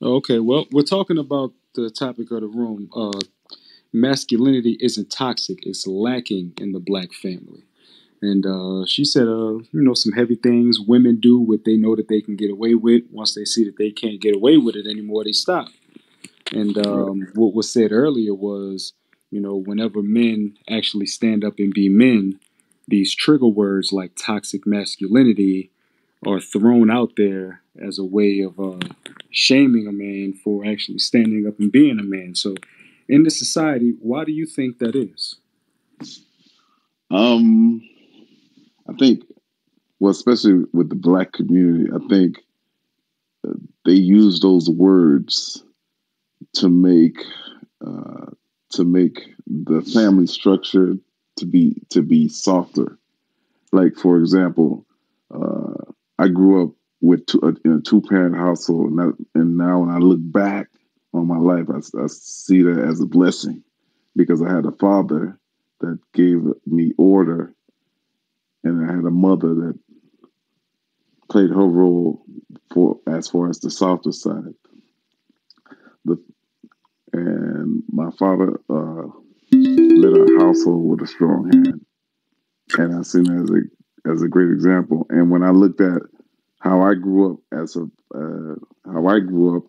Okay, well, we're talking about the topic of the room. Uh, masculinity isn't toxic. It's lacking in the black family. And uh, she said, uh, you know, some heavy things. Women do what they know that they can get away with. Once they see that they can't get away with it anymore, they stop. And um, what was said earlier was, you know, whenever men actually stand up and be men, these trigger words like toxic masculinity are thrown out there as a way of uh, shaming a man for actually standing up and being a man. So in this society, why do you think that is? Um, I think, well, especially with the black community, I think uh, they use those words to make uh, to make the family structure to be to be softer. Like, for example, uh, I grew up with two, uh, in a two-parent household, and, I, and now when I look back on my life, I, I see that as a blessing because I had a father that gave me order, and I had a mother that played her role for as far as the softer side. The, and my father uh, led a household with a strong hand, and I see that as a as a great example. And when I looked at how I grew up as a, uh, how I grew up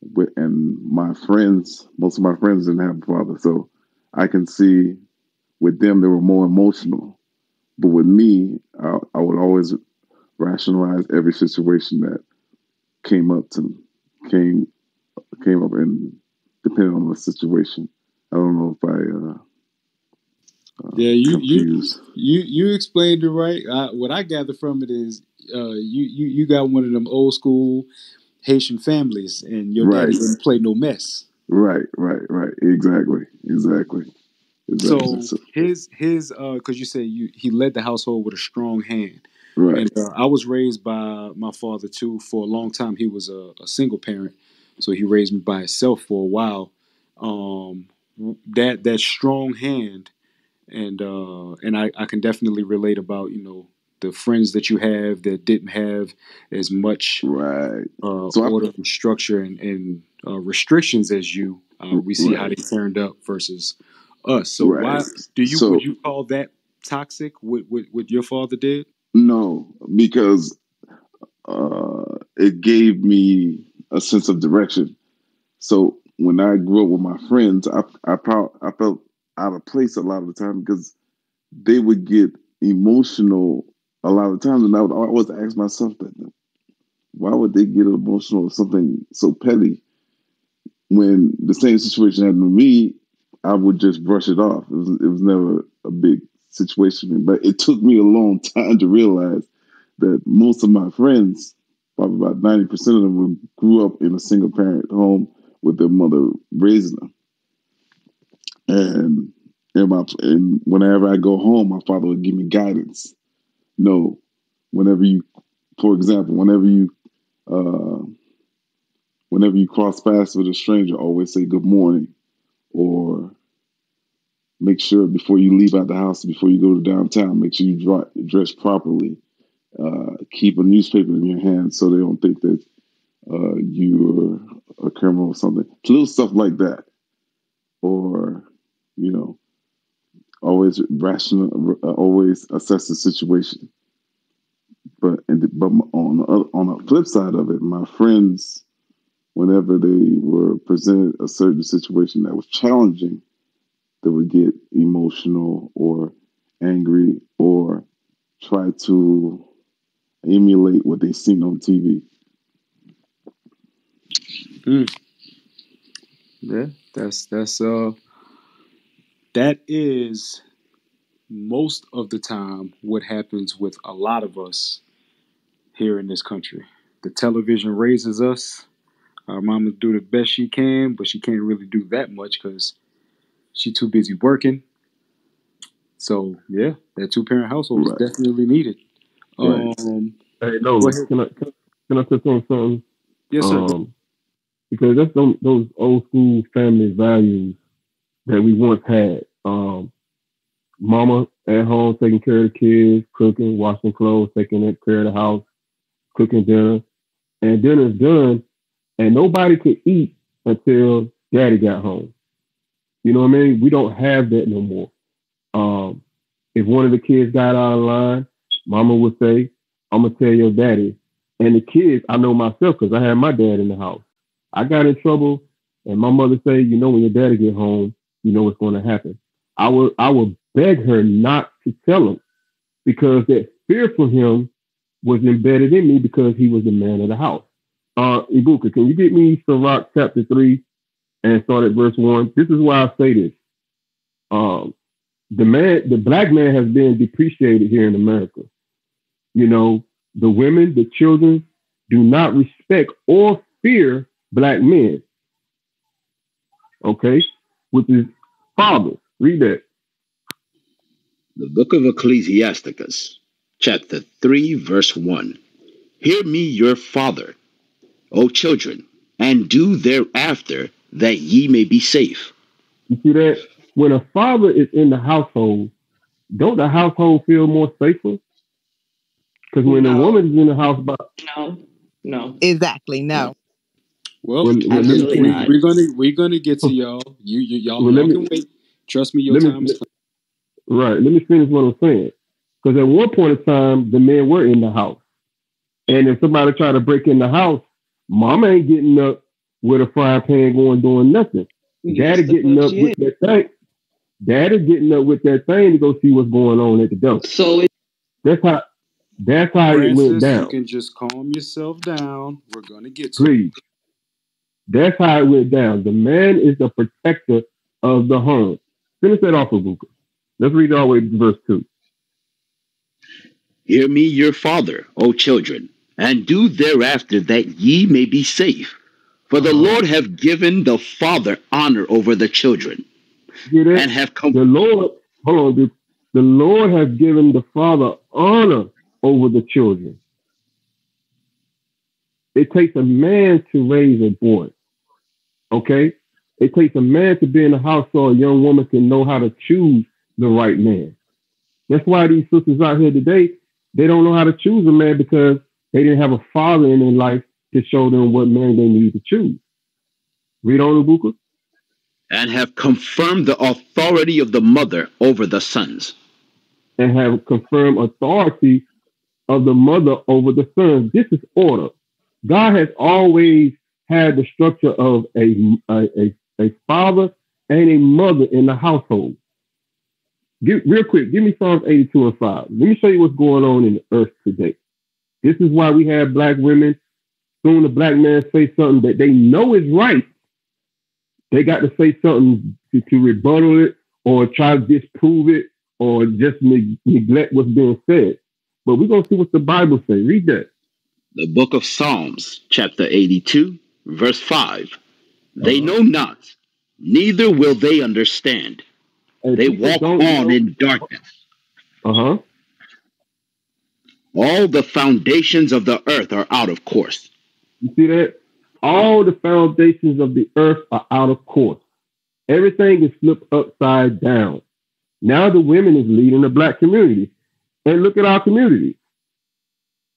with, and my friends, most of my friends didn't have a father. So I can see with them, they were more emotional. But with me, I, I would always rationalize every situation that came up to me, came, came up and depending on the situation. I don't know if I, uh, Uh, yeah, you, you you you explained it right. Uh, what I gather from it is uh, you, you you got one of them old school Haitian families, and your right. daddy didn't play no mess. Right, right, right. Exactly, exactly. exactly. So his his because uh, you say you he led the household with a strong hand. Right. And uh, I was raised by my father, too. For a long time, he was a, a single parent. So he raised me by himself for a while. Um, that that strong hand. And uh, and I, I can definitely relate about, you know, the friends that you have that didn't have as much right. uh, so order and structure and, and uh, restrictions as you. Uh, we see right. how they turned up versus us. So right. why do you so, would you call that toxic? What, what, what your father did? No, because uh, it gave me a sense of direction. So when I grew up with my friends, I I, I felt out of place a lot of the time because they would get emotional a lot of times, and I would always ask myself that, why would they get emotional over something so petty? When the same situation happened to me, I would just brush it off. It was, it was never a big situation for me, but it took me a long time to realize that most of my friends, probably about ninety percent of them, grew up in a single parent home with their mother raising them. And, and, my, and whenever I go home, my father would give me guidance. No, whenever you, for example, whenever you, uh, whenever you cross paths with a stranger, always say good morning, or make sure before you leave out the house, before you go to downtown, make sure you dry, dress properly. Uh, keep a newspaper in your hand so they don't think that uh, you're a criminal or something. It's little stuff like that, or you know. Always rational. Always assess the situation. But and but on the other, on the flip side of it, my friends, whenever they were presented a certain situation that was challenging, they would get emotional or angry or try to emulate what they seen on T V. Mm. Yeah, that's that's uh. That is most of the time what happens with a lot of us here in this country. The television raises us. Our mama do the best she can, but she can't really do that much because she's too busy working. So, yeah, that two-parent household right. is definitely needed. Right. Um, hey, no, can I, can I touch on something? Yes, sir. Um, because that's those, those old-school family values that we once had. Um, mama at home taking care of the kids, cooking, washing clothes, taking care of the house, cooking dinner. And dinner's done, and nobody could eat until daddy got home. You know what I mean? We don't have that no more. Um, if one of the kids got out of line, mama would say, I'm going to tell your daddy. And the kids, I know myself because I had my dad in the house. I got in trouble, and my mother say, you know, when your daddy get home, you know what's going to happen. I will, I will beg her not to tell him because that fear for him was embedded in me because he was the man of the house. Uh, Ibuka, can you get me Sirach chapter three and start at verse one? This is why I say this. Um, the man, the black man has been depreciated here in America. You know, the women, the children do not respect or fear black men. Okay. Which is father. Read that. The book of Ecclesiasticus, chapter three, verse one. Hear me, your father, O children, and do thereafter, that ye may be safe. You see that? When a father is in the household, don't the household feel more safer? Because when no. a woman is in the house, by no, no, exactly, no. no. Well, when, when we, we, we're gonna we're gonna get to y'all. You, you y'all, well, y'all me, can wait. Trust me, your time me, is coming. Right. Let me finish what I'm saying. Because at one point in time, the men were in the house, and if somebody tried to break in the house, mama ain't getting up with a frying pan going doing nothing. Daddy getting up with that thing. Daddy getting up with that thing to go see what's going on at the door. So it, that's how. That's how Francis, it went down. You can just calm yourself down. We're gonna get to Please. It. That's how it went down. The man is the protector of the home. Finish that off, Abuka. Let's read all the way to verse two. Hear me, your father, O children, and do thereafter that ye may be safe. For the Lord hath given the father honor over the children. And have come. The Lord, hold on, dude. The Lord hath given the father honor over the children. It takes a man to raise a boy, okay? It takes a man to be in the house so a young woman can know how to choose the right man. That's why these sisters out here today, they don't know how to choose a man because they didn't have a father in their life to show them what man they need to choose. Read on, Ibuka. And have confirmed the authority of the mother over the sons. And have confirmed authority of the mother over the sons. This is order. God has always had the structure of a, a, a, a father and a mother in the household. Give, real quick, give me Psalms eighty-two and five. Let me show you what's going on in the earth today. This is why we have black women. Soon the black man say something that they know is right. They got to say something to, to rebuttal it or try to disprove it or just ne neglect what's being said. But we're going to see what the Bible says. Read that. The book of Psalms, chapter eighty-two, verse five. They uh-huh. know not, neither will they understand. And they walk on know. in darkness. Uh-huh. All the foundations of the earth are out of course. You see that? All the foundations of the earth are out of course. Everything is flipped upside down. Now the women is leading the black community. And look at our community.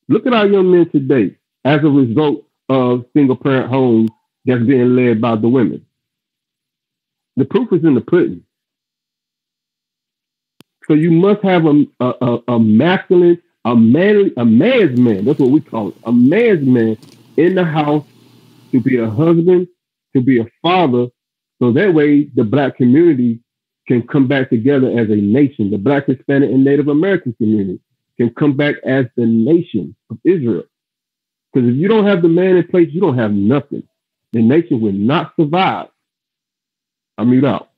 Look at our young men today as a result of single-parent homes that's being led by the women. The proof is in the pudding. So you must have a, a, a masculine, a manly, a man's man. That's what we call it. A man's man in the house to be a husband, to be a father. So that way the black community can come back together as a nation. The black, Hispanic, and Native American community can come back as the nation of Israel. Because if you don't have the man in place, you don't have nothing. The nation will not survive. I mute out.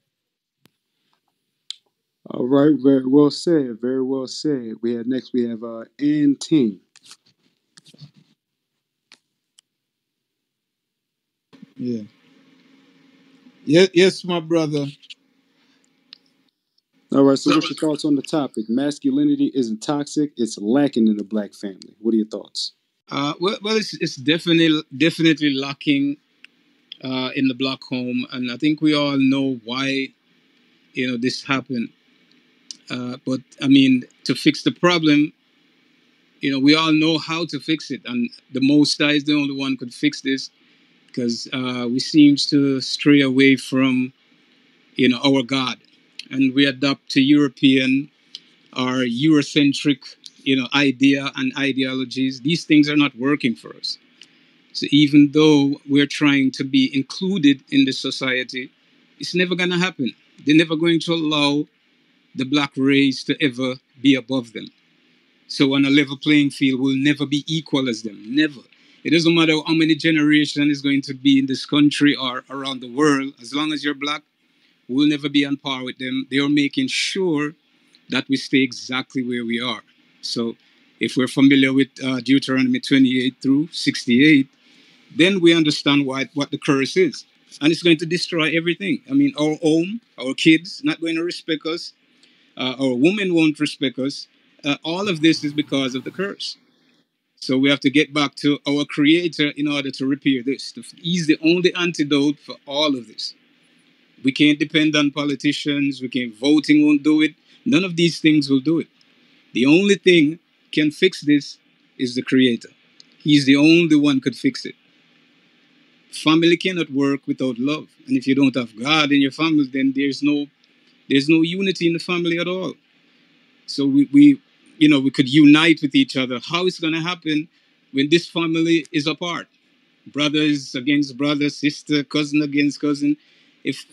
All right, very well said, very well said. We have next, we have uh, Ann Ting. Yeah. Yes, yes, my brother. All right, so what's your thoughts on the topic? Masculinity isn't toxic, it's lacking in the black family. What are your thoughts? Uh, well, well it's, it's definitely, definitely lacking uh, in the black home, and I think we all know why, you know, this happened. Uh, but, I mean, to fix the problem, you know, we all know how to fix it, and the Most High is the only one who could fix this, because uh, we seems to stray away from, you know, our God. And we adopt to European or Eurocentric, you know, idea and ideologies. These things are not working for us. So even though we're trying to be included in the society, it's never going to happen. They're never going to allow the black race to ever be above them. So on a level playing field, we'll never be equal as them, never. It doesn't matter how many generations is going to be in this country or around the world. As long as you're black, we'll never be on par with them. They are making sure that we stay exactly where we are. So if we're familiar with uh, Deuteronomy twenty-eight through sixty-eight, then we understand why, what the curse is. And it's going to destroy everything. I mean, our home, our kids, not going to respect us. Uh, our women won't respect us. Uh, all of this is because of the curse. So we have to get back to our Creator in order to repair this. He's the only antidote for all of this. We can't depend on politicians. We can't, voting won't do it. None of these things will do it. The only thing can fix this is the Creator. He's the only one could fix it. Family cannot work without love. And if you don't have God in your family, then there's no, there's no unity in the family at all. So we, we you know, we could unite with each other. How it's going to happen when this family is apart? Brothers against brother, sister, cousin against cousin. If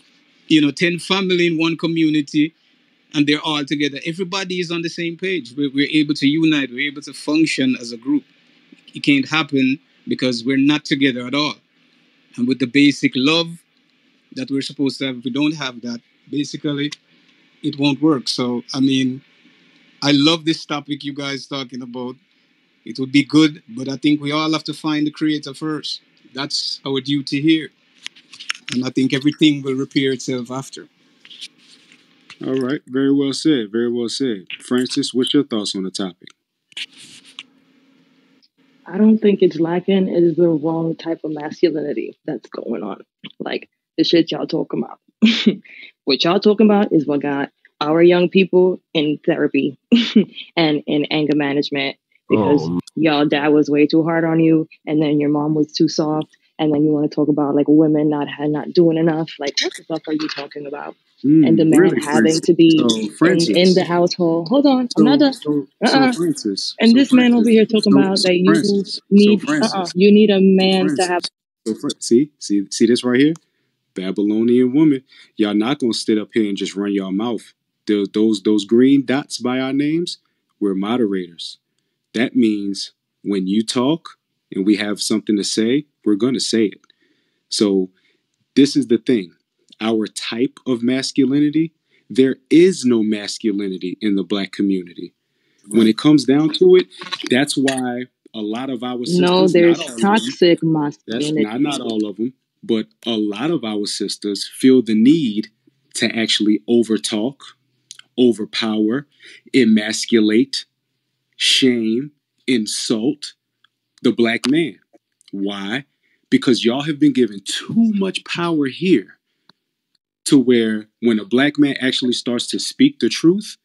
you know, ten family in one community, and they're all together. Everybody is on the same page. We're, we're able to unite. We're able to function as a group. It can't happen because we're not together at all. And with the basic love that we're supposed to have, if we don't have that, basically, it won't work. So, I mean, I love this topic you guys talking about. It would be good, but I think we all have to find the Creator first. That's our duty here. And I think everything will repair itself after. All right. Very well said. Very well said. Francis, what's your thoughts on the topic? I don't think it's lacking is the wrong type of masculinity that's going on. Like the shit y'all talking about. What y'all talking about is what got our young people in therapy and in anger management, because oh. y'all dad was way too hard on you, and then your mom was too soft, and then you want to talk about like women not not doing enough. Like what the fuck are you talking about? Mm, and the man really, having Francis. to be so, in, in the household. Hold on, so, another. So, uh-uh. so Francis, and so this Francis, man over here talking so, about so that Francis, you need so uh-uh, you need a man Francis. to have. So, see, see, see this right here, Babylonian woman. Y'all not gonna sit up here and just run y'all mouth. Those those those green dots by our names, we're moderators. That means when you talk and we have something to say, we're going to say it. So this is the thing. Our type of masculinity, there is no masculinity in the black community. When it comes down to it, that's why a lot of our sisters... No, there's toxic masculinity. That's not, not all of them, but a lot of our sisters feel the need to actually overtalk, overpower, emasculate, shame, insult the black man. Why? Because y'all have been given too much power here to where when a black man actually starts to speak the truth,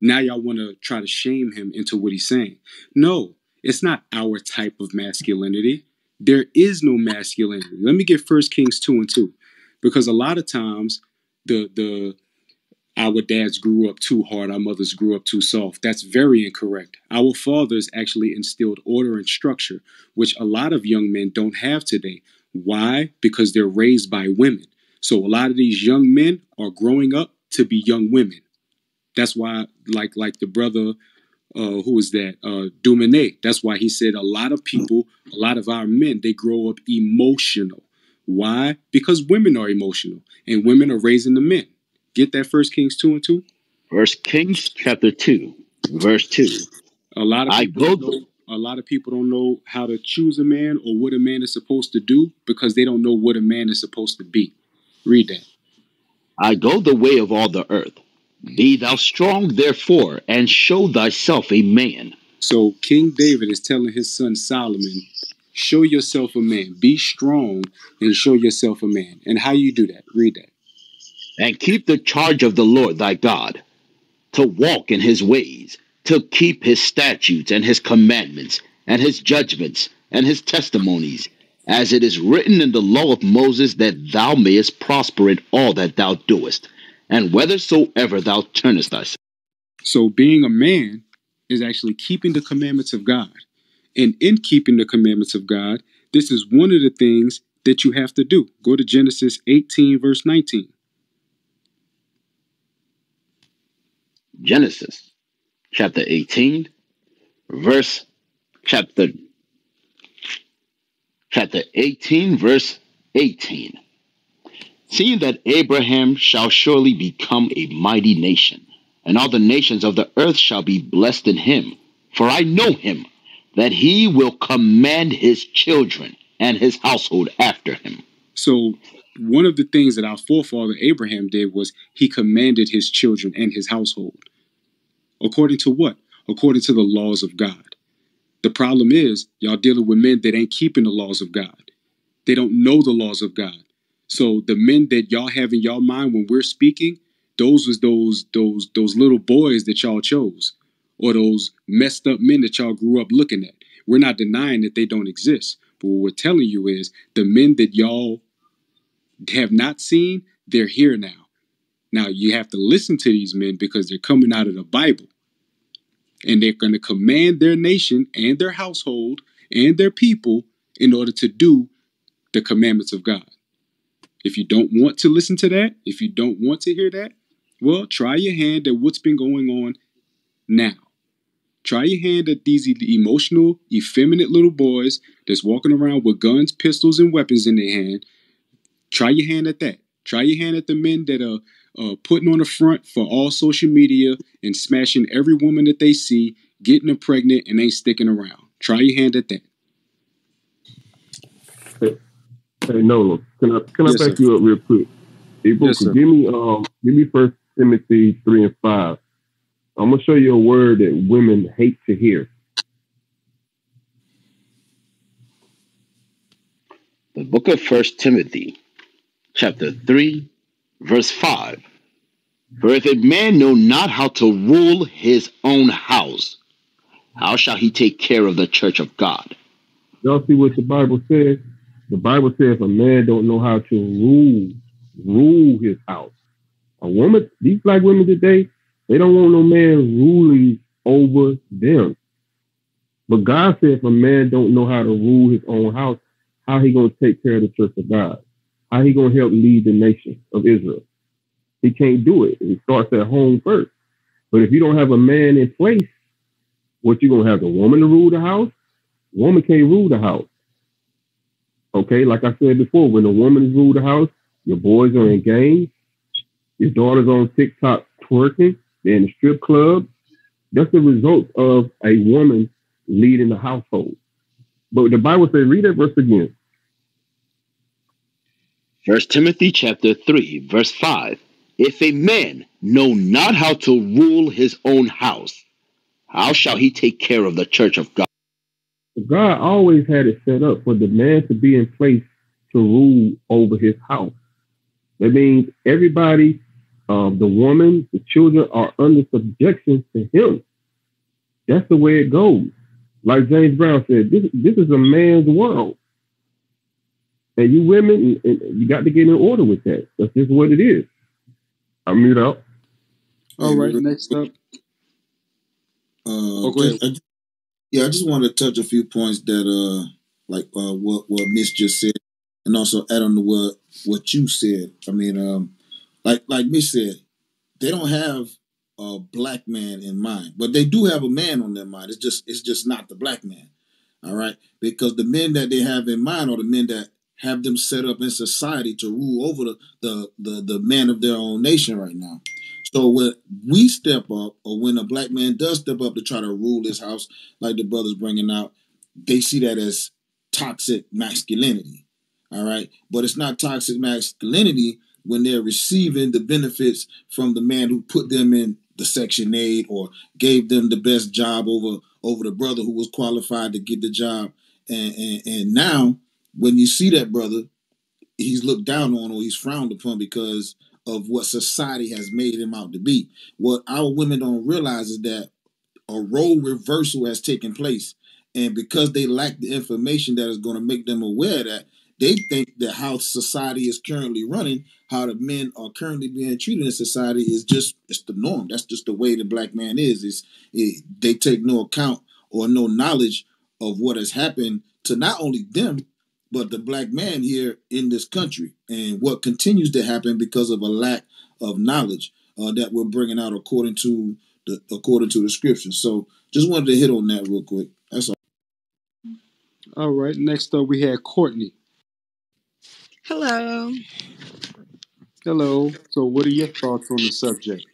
now y'all want to try to shame him into what he's saying. No, it's not our type of masculinity. There is no masculinity. Let me get First Kings two and two, because a lot of times the the our dads grew up too hard, our mothers grew up too soft. That's very incorrect. Our fathers actually instilled order and structure, which a lot of young men don't have today. Why? Because they're raised by women. So a lot of these young men are growing up to be young women. That's why, like like the brother, uh, who was that? Uh, Duminet. That's why he said a lot of people, a lot of our men, they grow up emotional. Why? Because women are emotional and women are raising the men. Get that First Kings two and two? First Kings chapter two, verse two. A lot of people I go a lot of people don't know how to choose a man or what a man is supposed to do because they don't know what a man is supposed to be. Read that. I go the way of all the earth. Be thou strong, therefore, and show thyself a man. So King David is telling his son Solomon, show yourself a man. Be strong and show yourself a man. And how you do that? Read that. And keep the charge of the Lord thy God, to walk in his ways, to keep his statutes and his commandments and his judgments and his testimonies, as it is written in the law of Moses, that thou mayest prosper in all that thou doest, and whithersoever thou turnest thyself. So being a man is actually keeping the commandments of God. And in keeping the commandments of God, this is one of the things that you have to do. Go to Genesis eighteen, verse nineteen. Genesis chapter eighteen, verse chapter chapter eighteen, verse eighteen. Seeing that Abraham shall surely become a mighty nation, and all the nations of the earth shall be blessed in him, for I know him, that he will command his children and his household after him. So one of the things that our forefather Abraham did was he commanded his children and his household. According to what? According to the laws of God. The problem is y'all dealing with men that ain't keeping the laws of God. They don't know the laws of God. So the men that y'all have in y'all mind when we're speaking, those was those those those little boys that y'all chose, or those messed up men that y'all grew up looking at. We're not denying that they don't exist. But what we're telling you is the men that y'all have not seen, they're here now. Now you have to listen to these men because they're coming out of the Bible, and they're going to command their nation and their household and their people in order to do the commandments of God. If you don't want to listen to that, if you don't want to hear that, well, try your hand at what's been going on now. Try your hand at these emotional, effeminate little boys that's walking around with guns, pistols, and weapons in their hand. Try your hand at that. Try your hand at the men that are uh, putting on the front for all social media and smashing every woman that they see, getting them pregnant, and ain't sticking around. Try your hand at that. Hey, hey Nolan, can I can yes, I back sir. you up real quick? Hey, yes, give me um, give me First Timothy three and five. I'm gonna show you a word that women hate to hear. the book of First Timothy, chapter three, verse five. For if a man know not how to rule his own house, how shall he take care of the church of God? Y'all see what the Bible says? The Bible says a man don't know how to rule, rule his house. A woman, these black women today, they don't want no man ruling over them. But God said if a man don't know how to rule his own house, how he going to take care of the church of God? How he going to help lead the nation of Israel? He can't do it. It starts at home first. But if you don't have a man in place, what you going to have, the woman to rule the house? Woman can't rule the house. Okay, like I said before, when a woman is ruling the house, your boys are in games, your daughter's on TikTok twerking, they're in the strip club. That's the result of a woman leading the household. But the Bible says, read that verse again. First Timothy chapter three, verse five. If a man know not how to rule his own house, how shall he take care of the church of God? God always had it set up for the man to be in place to rule over his house. That means everybody, uh, the woman, the children are under subjection to him. That's the way it goes. Like James Brown said, this, this is a man's world. And you women, you got to get in order with that. That's just what it is. I'll mute up. All right, next up. Uh, okay. I, yeah, I just want to touch a few points that, uh, like uh, what what Miss just said, and also add on to what what you said. I mean, um, like like Miss said, they don't have a black man in mind, but they do have a man on their mind. It's just it's just not the black man. All right, because the men that they have in mind are the men that have them set up in society to rule over the the the, the man of their own nation right now. So when we step up, or when a black man does step up to try to rule his house, like the brother's bringing out, they see that as toxic masculinity, all right? But it's not toxic masculinity when they're receiving the benefits from the man who put them in the Section eight or gave them the best job over, over the brother who was qualified to get the job. And, and, and now when you see that brother, he's looked down on or he's frowned upon because of what society has made him out to be. What our women don't realize is that a role reversal has taken place. And because they lack the information that is going to make them aware that, they think that how society is currently running, how the men are currently being treated in society is just, it's the norm. That's just the way the black man is. It's, it, they take no account or no knowledge of what has happened to not only them, but the black man here in this country, and what continues to happen because of a lack of knowledge uh, that we're bringing out according to the according to the scriptures. So just wanted to hit on that real quick. That's all. All right. Next up, we had Courtney. Hello. Hello. So what are your thoughts on the subject?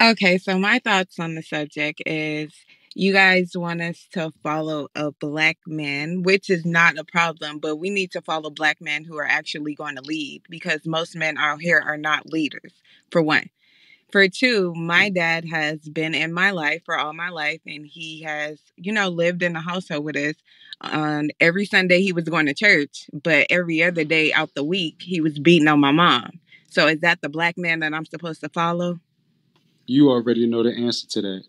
Okay. So my thoughts on the subject is, you guys want us to follow a black man, which is not a problem, but we need to follow black men who are actually going to lead, because most men out here are not leaders, for one. For two, my dad has been in my life for all my life, and he has, you know, lived in the household with us. Um, every Sunday he was going to church, but every other day out the week, he was beating on my mom. So is that the black man that I'm supposed to follow? You already know the answer to that.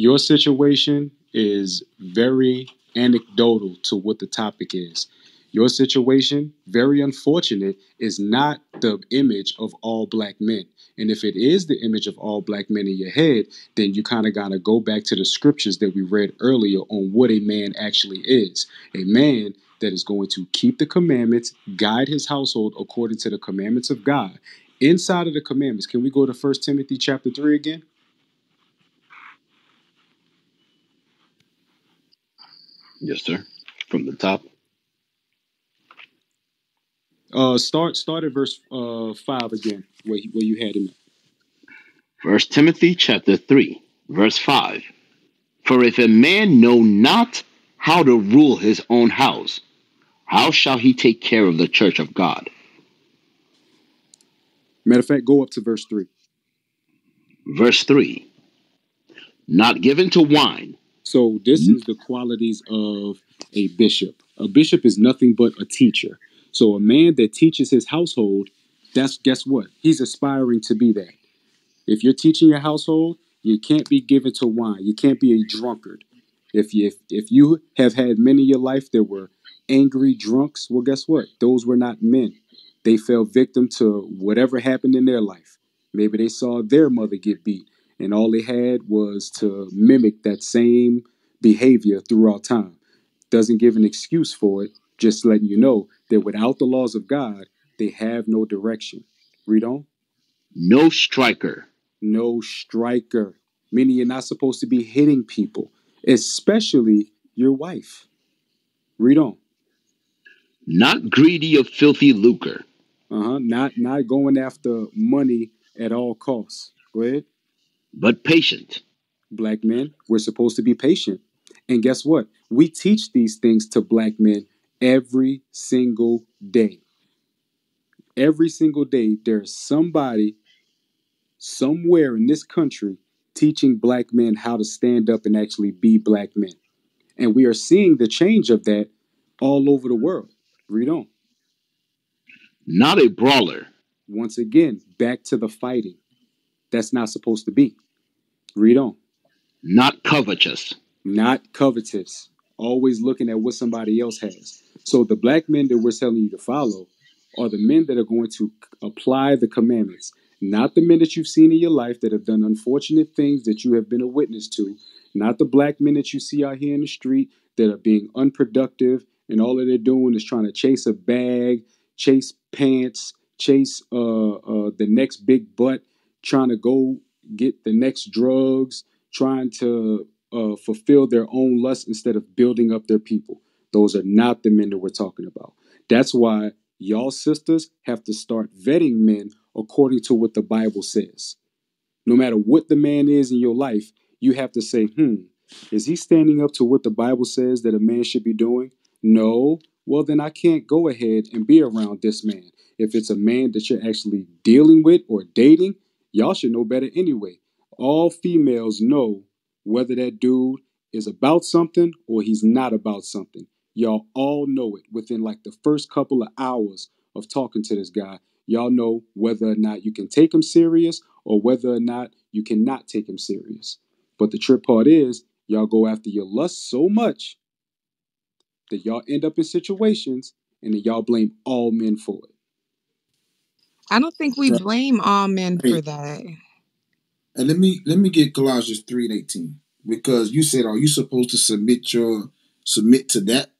Your situation is very anecdotal to what the topic is. Your situation, very unfortunate, is not the image of all black men. And if it is the image of all black men in your head, then you kind of got to go back to the scriptures that we read earlier on what a man actually is. A man that is going to keep the commandments, guide his household according to the commandments of God. Inside of the commandments, can we go to First Timothy chapter three again? Yes, sir. From the top. Uh, start start at verse uh, five again, where, where you had him. First Timothy chapter three, verse five. For if a man know not how to rule his own house, how shall he take care of the church of God? Matter of fact, go up to verse three. Verse three. Not given to wine. So this is the qualities of a bishop. A bishop is nothing but a teacher. So a man that teaches his household, that's guess what? He's aspiring to be that. If you're teaching your household, you can't be given to wine. You can't be a drunkard. If you, if, if you have had men in your life that were angry drunks, well, guess what? Those were not men. They fell victim to whatever happened in their life. Maybe they saw their mother get beat, and all they had was to mimic that same behavior throughout time. Doesn't give an excuse for it, just letting you know that without the laws of God, they have no direction. Read on. No striker. No striker. Meaning you're not supposed to be hitting people, especially your wife. Read on. Not greedy of filthy lucre. Uh-huh. Not not going after money at all costs. Go ahead. But patient. Black men, we're supposed to be patient. And guess what? We teach these things to black men every single day. Every single day, there's somebody somewhere in this country teaching black men how to stand up and actually be black men. And we are seeing the change of that all over the world. Read on. Not a brawler. Once again, back to the fighting. That's not supposed to be. Read on. Not covetous. Not covetous. Always looking at what somebody else has. So the black men that we're telling you to follow are the men that are going to apply the commandments. Not the men that you've seen in your life that have done unfortunate things that you have been a witness to. Not the black men that you see out here in the street that are being unproductive and all that they're doing is trying to chase a bag, chase pants, chase uh, uh, the next big butt, trying to go get the next drugs, trying to uh, fulfill their own lust instead of building up their people. Those are not the men that we're talking about. That's why y'all sisters have to start vetting men according to what the Bible says. No matter what the man is in your life, you have to say, hmm, is he standing up to what the Bible says that a man should be doing? No, well, then I can't go ahead and be around this man. If it's a man that you're actually dealing with or dating, y'all should know better anyway. All females know whether that dude is about something or he's not about something. Y'all all know it within like the first couple of hours of talking to this guy. Y'all know whether or not you can take him serious or whether or not you cannot take him serious. But the trip part is y'all go after your lust so much that y'all end up in situations and then y'all blame all men for it. I don't think we blame all men hey, for that. And let me let me get Colossians three and eighteen, because you said, are you supposed to submit your submit to that?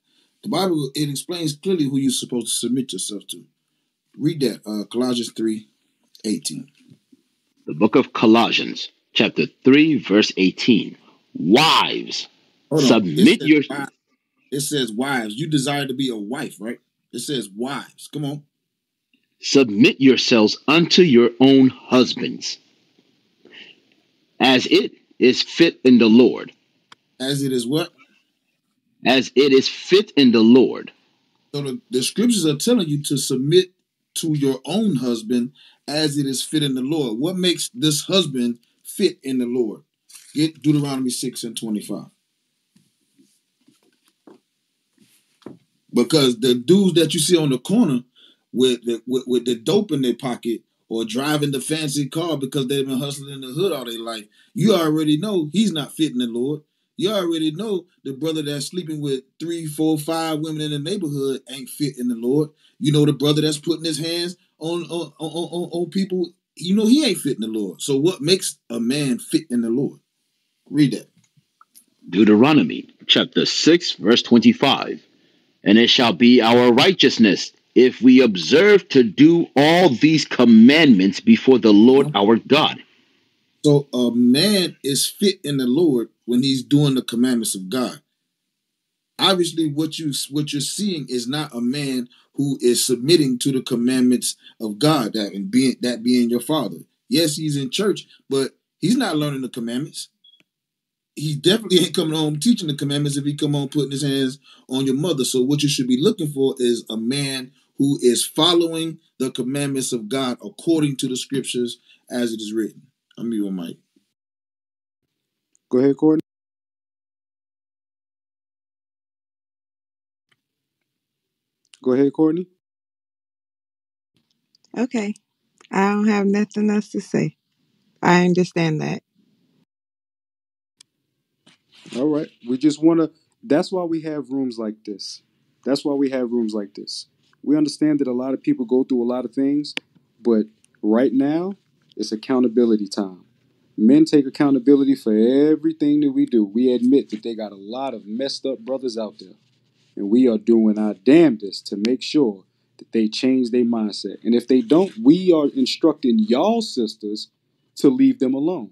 The Bible, it explains clearly who you're supposed to submit yourself to. Read that, uh, Colossians three, eighteen. The book of Colossians, chapter three, verse eighteen. Wives, submit your... Wives. It says wives. You desire to be a wife, right? It says wives. Come on. Submit yourselves unto your own husbands, as it is fit in the Lord. As it is what? As it is fit in the Lord. So the, the scriptures are telling you to submit to your own husband as it is fit in the Lord. What makes this husband fit in the Lord? Get Deuteronomy six and twenty-five. Because the dudes that you see on the corner with the, with, with the dope in their pocket or driving the fancy car because they've been hustling in the hood all their life, you already know he's not fitting the Lord. You already know the brother that's sleeping with three, four, five women in the neighborhood ain't fit in the Lord. You know the brother that's putting his hands on, on, on, on, on people, you know he ain't fit in the Lord. So what makes a man fit in the Lord? Read that. Deuteronomy chapter six, verse twenty-five. And it shall be our righteousness if we observe to do all these commandments before the Lord our God. So a man is fit in the Lord when he's doing the commandments of God. Obviously, what, you, what you're seeing is not a man who is submitting to the commandments of God, that, and being, that being your father. Yes, he's in church, but he's not learning the commandments. He definitely ain't coming home teaching the commandments if he come home putting his hands on your mother. So what you should be looking for is a man who is following the commandments of God according to the scriptures as it is written. I'm you, Mike. Go ahead, Courtney. Go ahead, Courtney. Okay. I don't have nothing else to say. I understand that. All right. We just want to, that's why we have rooms like this. That's why we have rooms like this. We understand that a lot of people go through a lot of things, but right now it's accountability time. Men take accountability for everything that we do. We admit that they got a lot of messed up brothers out there, and we are doing our damnedest to make sure that they change their mindset. And if they don't, we are instructing y'all sisters to leave them alone.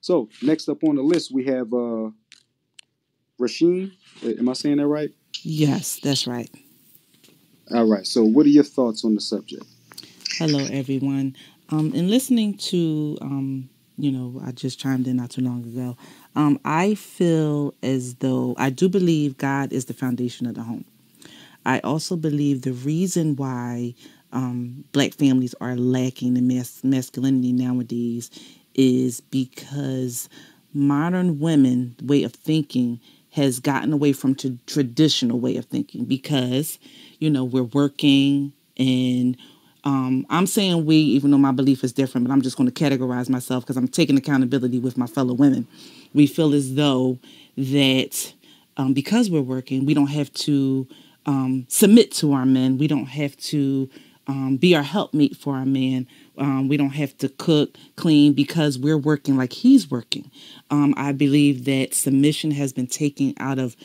So next up on the list, we have uh, Rasheen. Am I saying that right? Yes, that's right. All right. So what are your thoughts on the subject? Hello, everyone. Um, in listening to, um, you know, I just chimed in not too long ago. Um, I feel as though I do believe God is the foundation of the home. I also believe the reason why um, black families are lacking in mas masculinity nowadays is because modern women's way of thinking has gotten away from t traditional way of thinking because, you know, we're working and Um, I'm saying we, even though my belief is different, but I'm just going to categorize myself because I'm taking accountability with my fellow women. We feel as though that um, because we're working, we don't have to um, submit to our men. We don't have to um, be our helpmate for our men. Um, we don't have to cook, clean because we're working like he's working. Um, I believe that submission has been taken out of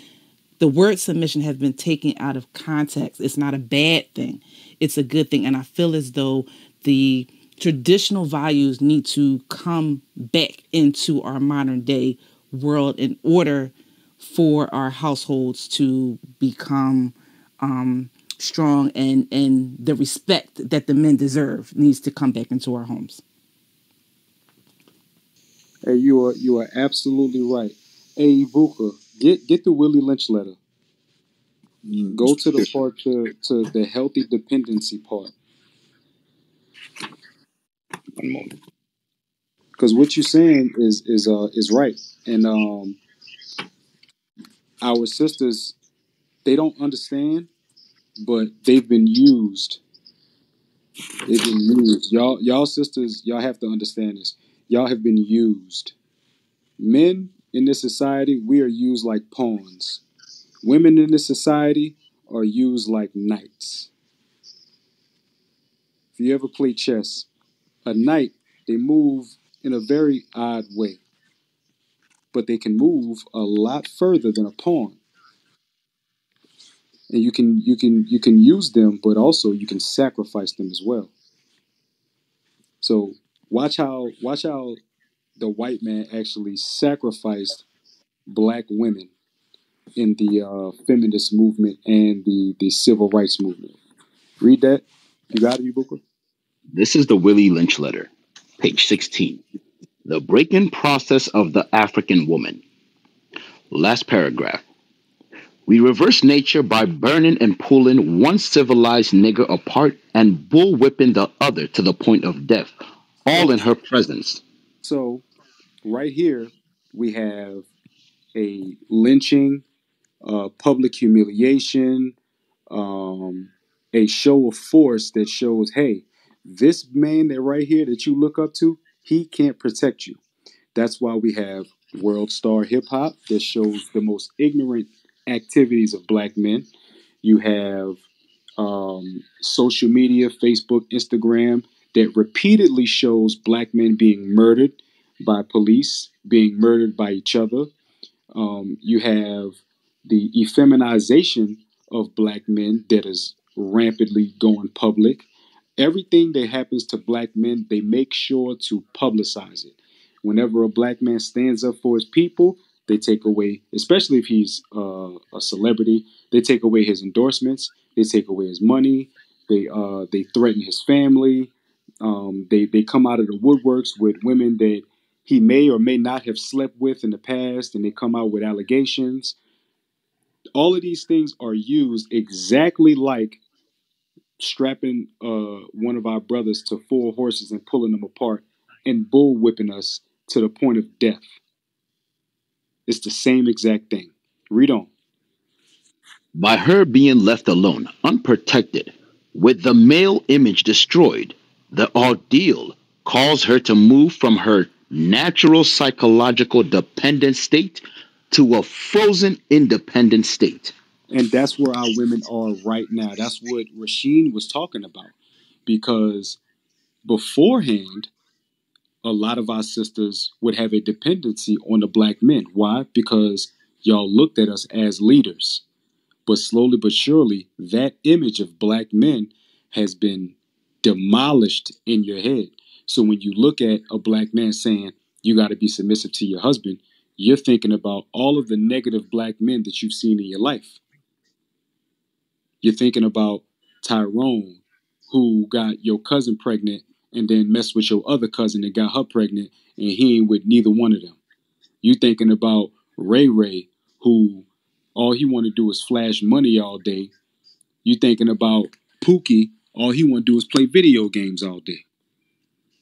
The word submission has been taken out of context. It's not a bad thing. It's a good thing. And I feel as though the traditional values need to come back into our modern day world in order for our households to become um, strong and, and the respect that the men deserve needs to come back into our homes. Hey, you are, you are absolutely right. Hey, Ibuka. Get get the Willie Lynch letter. Go to the part to, to the healthy dependency part. Because what you're saying is is uh is right, and um our sisters, they don't understand, but they've been used. They've been used. Y'all y'all sisters, y'all have to understand this. Y'all have been used. Men. In this society, we are used like pawns. Women in this society are used like knights. If you ever play chess, a knight, they move in a very odd way. But they can move a lot further than a pawn. And you can, you can, you can use them, but also you can sacrifice them as well. So watch how, watch how the white man actually sacrificed black women in the uh, feminist movement and the, the civil rights movement. Read that. You got it, you Booker? This is the Willie Lynch letter, page sixteen. The break-in process of the African woman. Last paragraph. We reverse nature by burning and pulling one civilized nigger apart and bullwhipping the other to the point of death, all in her presence. So right here, we have a lynching, uh, public humiliation, um, a show of force that shows, hey, this man that right here that you look up to, he can't protect you. That's why we have World Star Hip Hop that shows the most ignorant activities of black men. You have um, social media, Facebook, Instagram, that repeatedly shows black men being murdered by police, being murdered by each other. Um, you have the effeminization of black men that is rampantly going public. Everything that happens to black men, they make sure to publicize it. Whenever a black man stands up for his people, they take away, especially if he's uh, a celebrity, they take away his endorsements, they take away his money, they, uh, they threaten his family. Um, they, they come out of the woodworks with women that he may or may not have slept with in the past, and they come out with allegations. All of these things are used exactly like strapping uh, one of our brothers to four horses and pulling them apart and bullwhipping us to the point of death. It's the same exact thing. Read on. By her being left alone, unprotected, With the male image destroyed, the ordeal calls her to move from her natural psychological dependent state to a frozen independent state. And that's where our women are right now. That's what Rasheen was talking about. Because beforehand, a lot of our sisters would have a dependency on the black men. Why? Because y'all looked at us as leaders. But slowly but surely, that image of black men has been demolished in your head. So when you look at a black man saying, you got to be submissive to your husband, you're thinking about all of the negative black men that you've seen in your life. You're thinking about Tyrone, who got your cousin pregnant and then messed with your other cousin and got her pregnant, and he ain't with neither one of them. You're thinking about Ray Ray, who all he want to do is flash money all day. You're thinking about Pookie, all he want to do is play video games all day.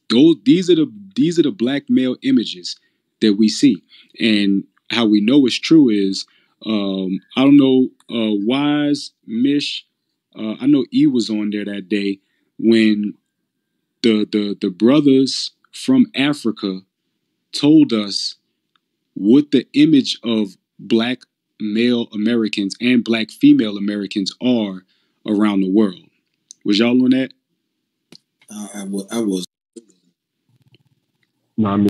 Those, these are the these are the black male images that we see. And how we know it's true is, um, I don't know, uh, Wise, Mish, Uh, I know E was on there that day when the, the the brothers from Africa told us what the image of black male Americans and black female Americans are around the world. Was y'all on that? Uh, I, w- I was. No, I'm...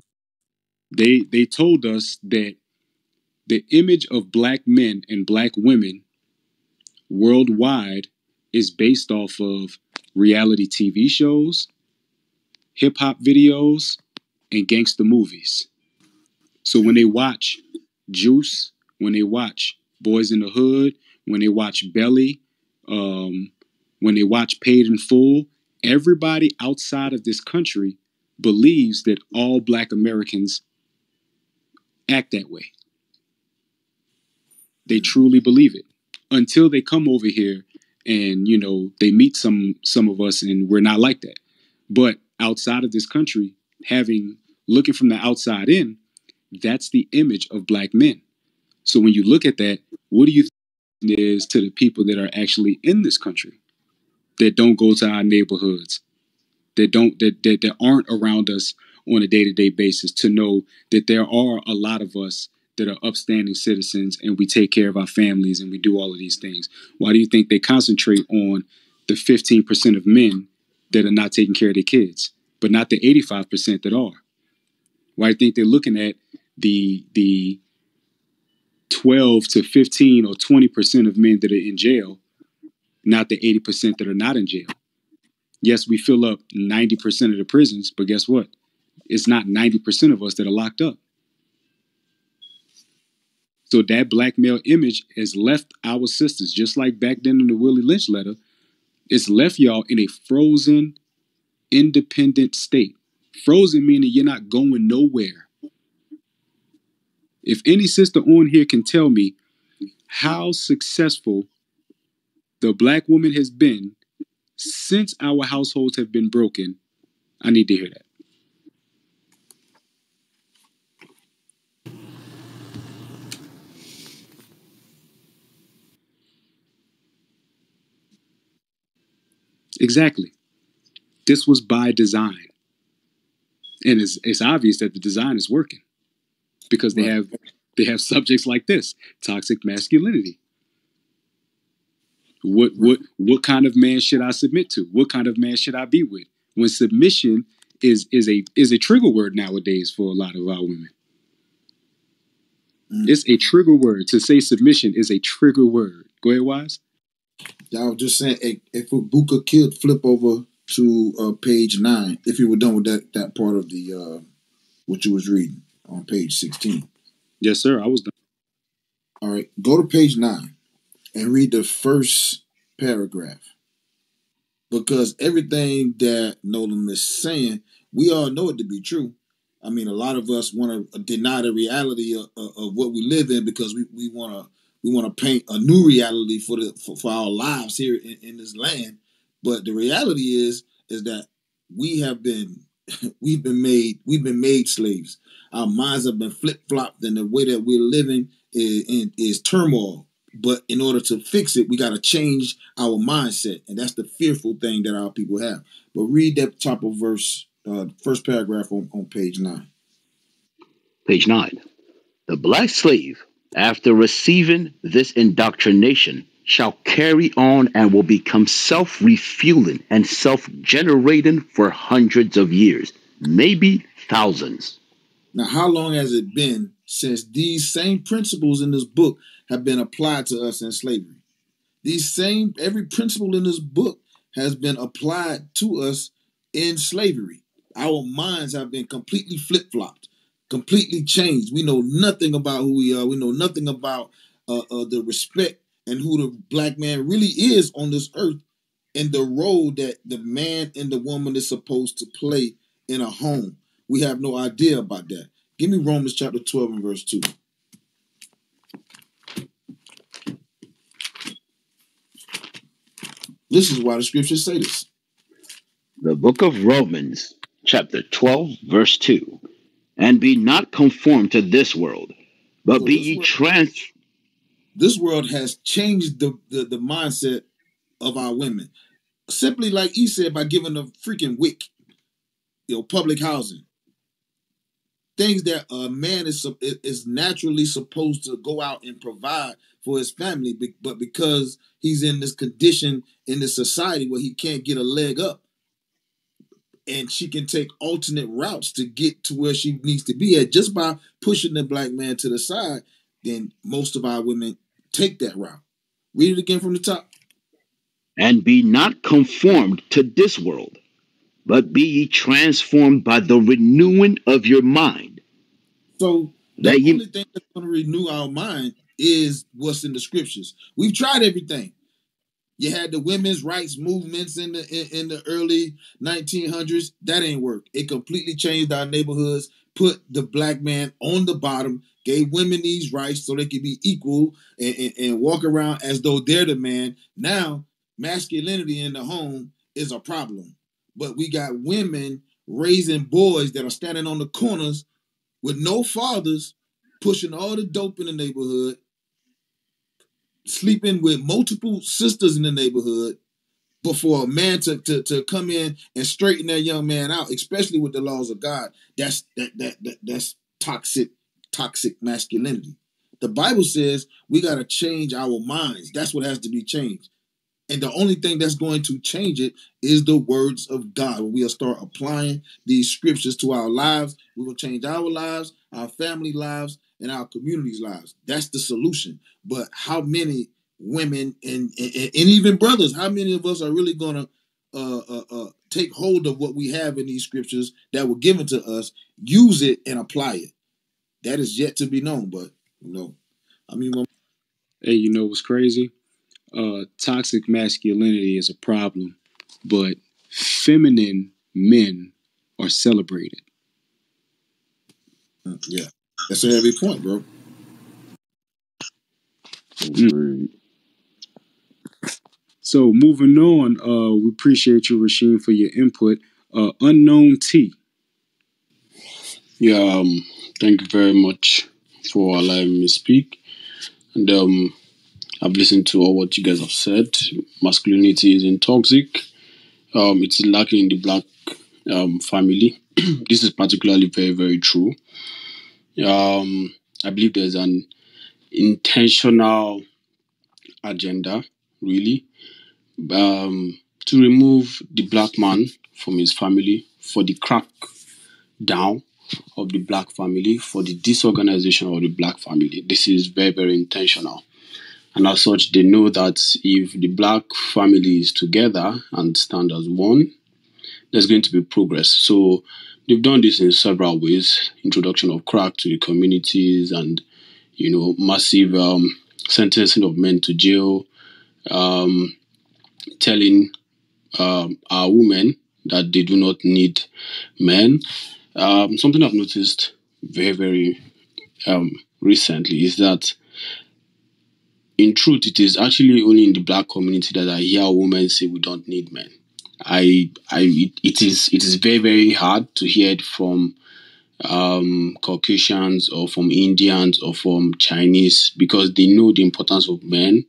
They they told us that the image of black men and black women worldwide is based off of reality T V shows, hip-hop videos, and gangster movies. So when they watch Juice, when they watch Boys in the Hood, when they watch Belly, um, when they watch Paid in Full, everybody outside of this country believes that all black Americans act that way. They truly believe it. Until they come over here and, you know, they meet some some of us and we're not like that. But outside of this country, having looking from the outside in, that's the image of black men. So when you look at that, what do you think it is to the people that are actually in this country, that don't go to our neighborhoods, that don't that that, that aren't around us on a day-to-day basis, to know that there are a lot of us that are upstanding citizens and we take care of our families and we do all of these things? Why do you think they concentrate on the fifteen percent of men that are not taking care of their kids, but not the eighty-five percent that are? Why do you think they're looking at the the twelve to fifteen or twenty percent of men that are in jail, not the eighty percent that are not in jail? Yes, we fill up ninety percent of the prisons, but guess what? It's not ninety percent of us that are locked up. So that black male image has left our sisters, just like back then in the Willie Lynch letter, it's left y'all in a frozen, independent state. Frozen meaning you're not going nowhere. If any sister on here can tell me how successful the black woman has been since our households have been broken, I need to hear that. Exactly. This was by design. And it's, it's obvious that the design is working, because they have they have subjects like this, toxic masculinity. What what what kind of man should I submit to? What kind of man should I be with? When submission is is a is a trigger word nowadays for a lot of our women. Mm. It's a trigger word. To say submission is a trigger word. Go ahead, Wise. Y'all just saying, if Ibuka killed, flip over to uh, page nine. If you were done with that that part of the uh, what you was reading on page sixteen. Yes, sir. I was done. All right. Go to page nine and read the first paragraph. Because everything that Nolan is saying, we all know it to be true. I mean, a lot of us want to deny the reality of, of, of what we live in, because we, we want to We want to paint a new reality for the for, for our lives here in, in this land. But the reality is, is that we have been, we've been made, we've been made slaves. Our minds have been flip-flopped, and the way that we're living is, is turmoil. But in order to fix it, we got to change our mindset. And that's the fearful thing that our people have. But read that top of verse, uh, first paragraph on, on page nine. Page nine. The black slave, after receiving this indoctrination, shall carry on and will become self-refueling and self-generating for hundreds of years, maybe thousands. Now, how long has it been since these same principles in this book have been applied to us in slavery? These same, every principle in this book has been applied to us in slavery. Our minds have been completely flip-flopped, completely changed. We know nothing about who we are. We know nothing about uh, uh, the respect and who the black man really is on this earth, and the role that the man and the woman is supposed to play in a home. We have no idea about that. Give me Romans chapter twelve and verse two. This is why the scriptures say this. The book of Romans, chapter twelve, verse two. And be not conformed to this world, but so be ye transformed. This world has changed the, the, the mindset of our women. Simply like he said, by giving them freaking W I C, you know, public housing. Things that a man is, is naturally supposed to go out and provide for his family, but because he's in this condition in this society where he can't get a leg up, and she can take alternate routes to get to where she needs to be at just by pushing the black man to the side, then most of our women take that route. Read it again from the top. And be not conformed to this world, but be ye transformed by the renewing of your mind. So the that you... only thing that's going to renew our mind is what's in the scriptures. We've tried everything. You had the women's rights movements in the in, in the early nineteen hundreds. That ain't work. It completely changed our neighborhoods, put the black man on the bottom, gave women these rights so they could be equal and, and, and walk around as though they're the man. Now, masculinity in the home is a problem. But we got women raising boys that are standing on the corners with no fathers, pushing all the dope in the neighborhood, sleeping with multiple sisters in the neighborhood, but for a man to, to, to come in and straighten that young man out, especially with the laws of God, that's that that, that that's toxic, toxic masculinity. The Bible says we got to change our minds. That's what has to be changed. And the only thing that's going to change it is the words of God. When we'll start applying these scriptures to our lives, we will change our lives, our family lives, and our community's lives. That's the solution. But how many women and, and, and even brothers, how many of us are really going to uh, uh, uh, take hold of what we have in these scriptures that were given to us, use it and apply it? That is yet to be known. But, you know, I mean, when- hey, you know what's crazy? Uh, toxic masculinity is a problem, but feminine men are celebrated. Yeah, that's a heavy point, bro. Mm. So moving on, uh, we appreciate you, Rasheem, for your input. Uh, Unknown T. Yeah, um, thank you very much for allowing me to speak. And um, I've listened to all what you guys have said. Masculinity isn't toxic. Um, it's lacking in the black um, family. This is particularly very, very true. Um, I believe there's an intentional agenda, really, um, to remove the black man from his family, for the crack down of the black family, for the disorganization of the black family. This is very, very intentional. And as such, they know that if the black family is together and stand as one, there's going to be progress. So they've done this in several ways. Introduction of crack to the communities and, you know, massive um, sentencing of men to jail, um, telling um, our women that they do not need men. Um, something I've noticed very, very um, recently is that, in truth, it is actually only in the black community that I hear women say we don't need men. I, I, it, it is, it is very, very hard to hear it from um, Caucasians or from Indians or from Chinese, because they know the importance of men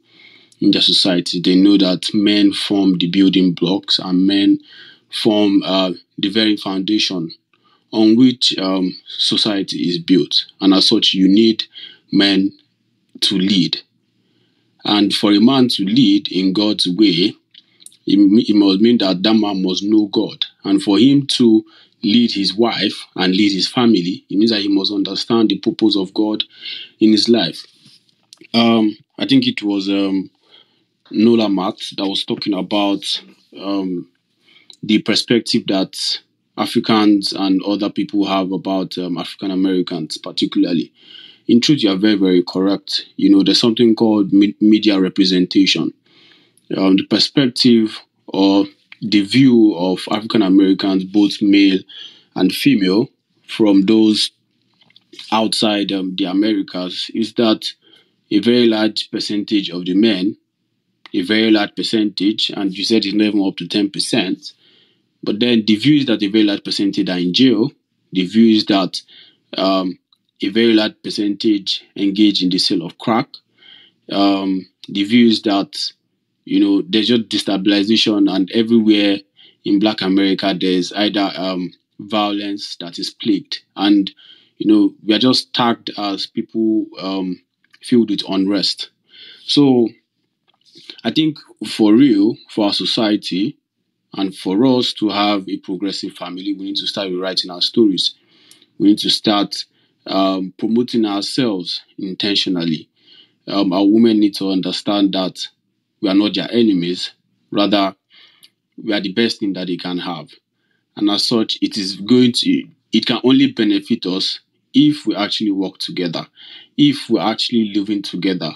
in their society. They know that men form the building blocks and men form uh, the very foundation on which um, society is built. And as such, you need men to lead. And for a man to lead in God's way, it, it must mean that that man must know God. And for him to lead his wife and lead his family, it means that he must understand the purpose of God in his life. Um, I think it was um, Nola Matt that was talking about um, the perspective that Africans and other people have about um, African Americans particularly. In truth, you are very, very correct. You know, there's something called media representation. Um, the perspective or the view of African Americans, both male and female, from those outside um, the Americas, is that a very large percentage of the men, a very large percentage, and you said it's not even up to ten percent, but then the view is that a very large percentage are in jail. The view is that um, a very large percentage engage in the sale of crack. Um, the view is that, you know, there's just destabilization, and everywhere in Black America, there's either um, violence that is plagued. And, you know, we are just tagged as people um, filled with unrest. So I think for real, for our society, and for us to have a progressive family, we need to start rewriting our stories. We need to start um, promoting ourselves intentionally. Um, our women need to understand that we are not their enemies. Rather, we are the best thing that they can have. And as such, it is going to, it can only benefit us if we actually work together, if we're actually living together.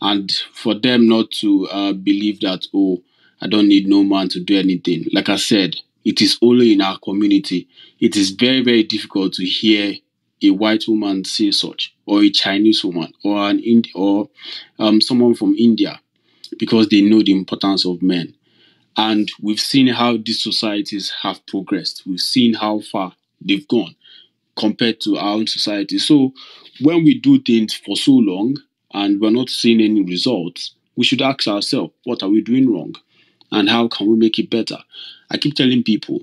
And for them not to uh, believe that, oh, I don't need no man to do anything. Like I said, it is only in our community. It is very, very difficult to hear a white woman say such, or a Chinese woman, or an Indi- or um, someone from India, because they know the importance of men. And we've seen how these societies have progressed. We've seen how far they've gone compared to our own society. So when we do things for so long and we're not seeing any results, we should ask ourselves, what are we doing wrong? And how can we make it better? I keep telling people,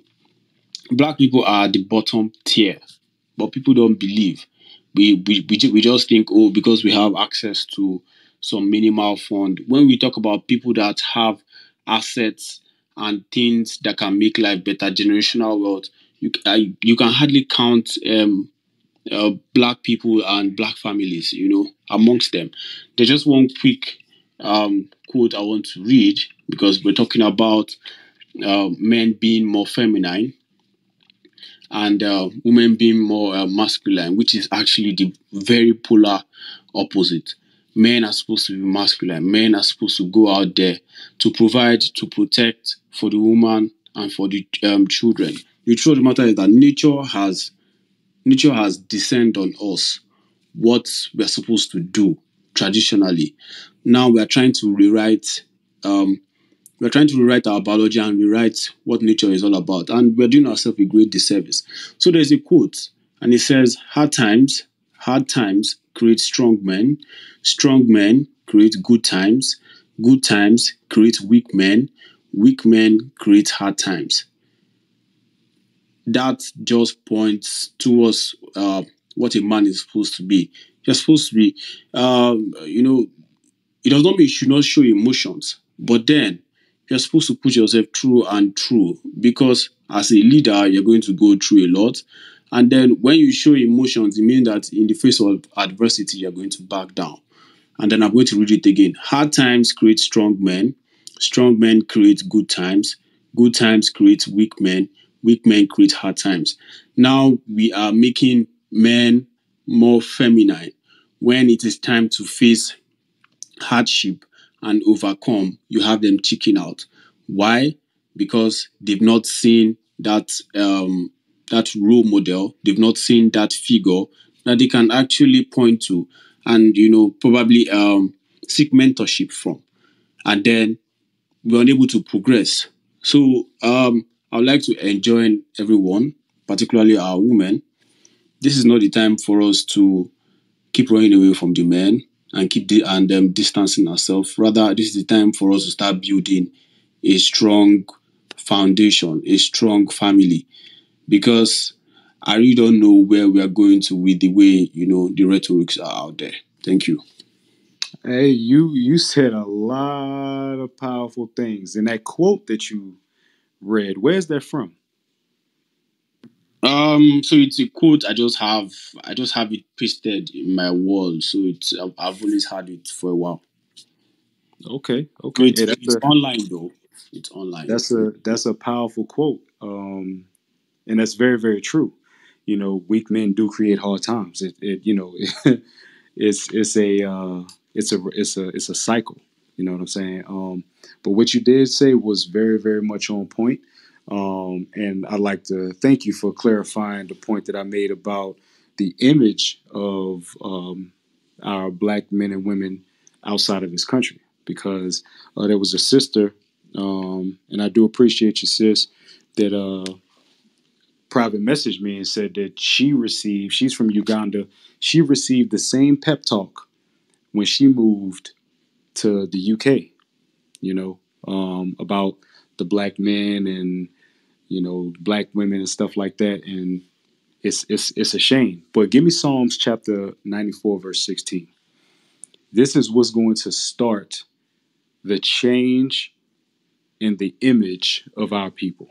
Black people are the bottom tier, but people don't believe. We, we, we, we just think, oh, because we have access to some minimal fund. When we talk about people that have assets and things that can make life better, generational wealth, you, uh, you can hardly count um, uh, Black people and Black families, you know, amongst them. There's just one quick um, quote I want to read, because we're talking about uh, men being more feminine and uh, women being more uh, masculine, which is actually the very polar opposite. Men are supposed to be masculine. Men are supposed to go out there to provide, to protect for the woman and for the um, children. The truth of the matter is that nature has, nature has descended on us what we're supposed to do traditionally. Now we are trying to rewrite um, We're trying to rewrite our biology and rewrite what nature is all about. And we're doing ourselves a great disservice. So there's a quote, and it says, hard times, hard times create strong men. Strong men create good times. Good times create weak men. Weak men create hard times. That just points towards uh, what a man is supposed to be. You're supposed to be, uh, you know, it does not mean you should not show emotions, but then you're supposed to put yourself through and through, because as a leader, you're going to go through a lot. And then when you show emotions, it means that in the face of adversity, you're going to back down. And then I'm going to read it again. Hard times create strong men. Strong men create good times. Good times create weak men. Weak men create hard times. Now we are making men more feminine when it is time to face hardship and overcome. You have them chicken out. Why? Because they've not seen that um, that role model. They've not seen that figure that they can actually point to and, you know, probably um, seek mentorship from. And then we're unable to progress. So um, I would like to enjoin everyone, particularly our women, this is not the time for us to keep running away from the men and keep the, and um, distancing ourselves. Rather, this is the time for us to start building a strong foundation, a strong family, because I really don't know where we are going to with the way, you know, the rhetorics are out there. Thank you. Hey, you you said a lot of powerful things. And that quote that you read, where's that from? Um, so it's a quote I just have. I just have it pasted in my wall. So it's I've always had it for a while. Okay, okay. So it's, hey, it's a, online though. It's online. That's a that's a powerful quote. Um, and that's very very true. You know, weak men do create hard times. It, it you know, it, it's it's a uh, it's a it's a it's a cycle. You know what I'm saying? Um, but what you did say was very very much on point. Um, and I'd like to thank you for clarifying the point that I made about the image of um, our black men and women outside of this country, because uh, there was a sister, um, and I do appreciate you, sis, that uh, private messaged me and said that she received, she's from Uganda, she received the same pep talk when she moved to the U K, you know, um, about the black men and, you know, black women and stuff like that. And it's it's it's a shame. But give me Psalms chapter ninety-four, verse sixteen. This is what's going to start the change in the image of our people.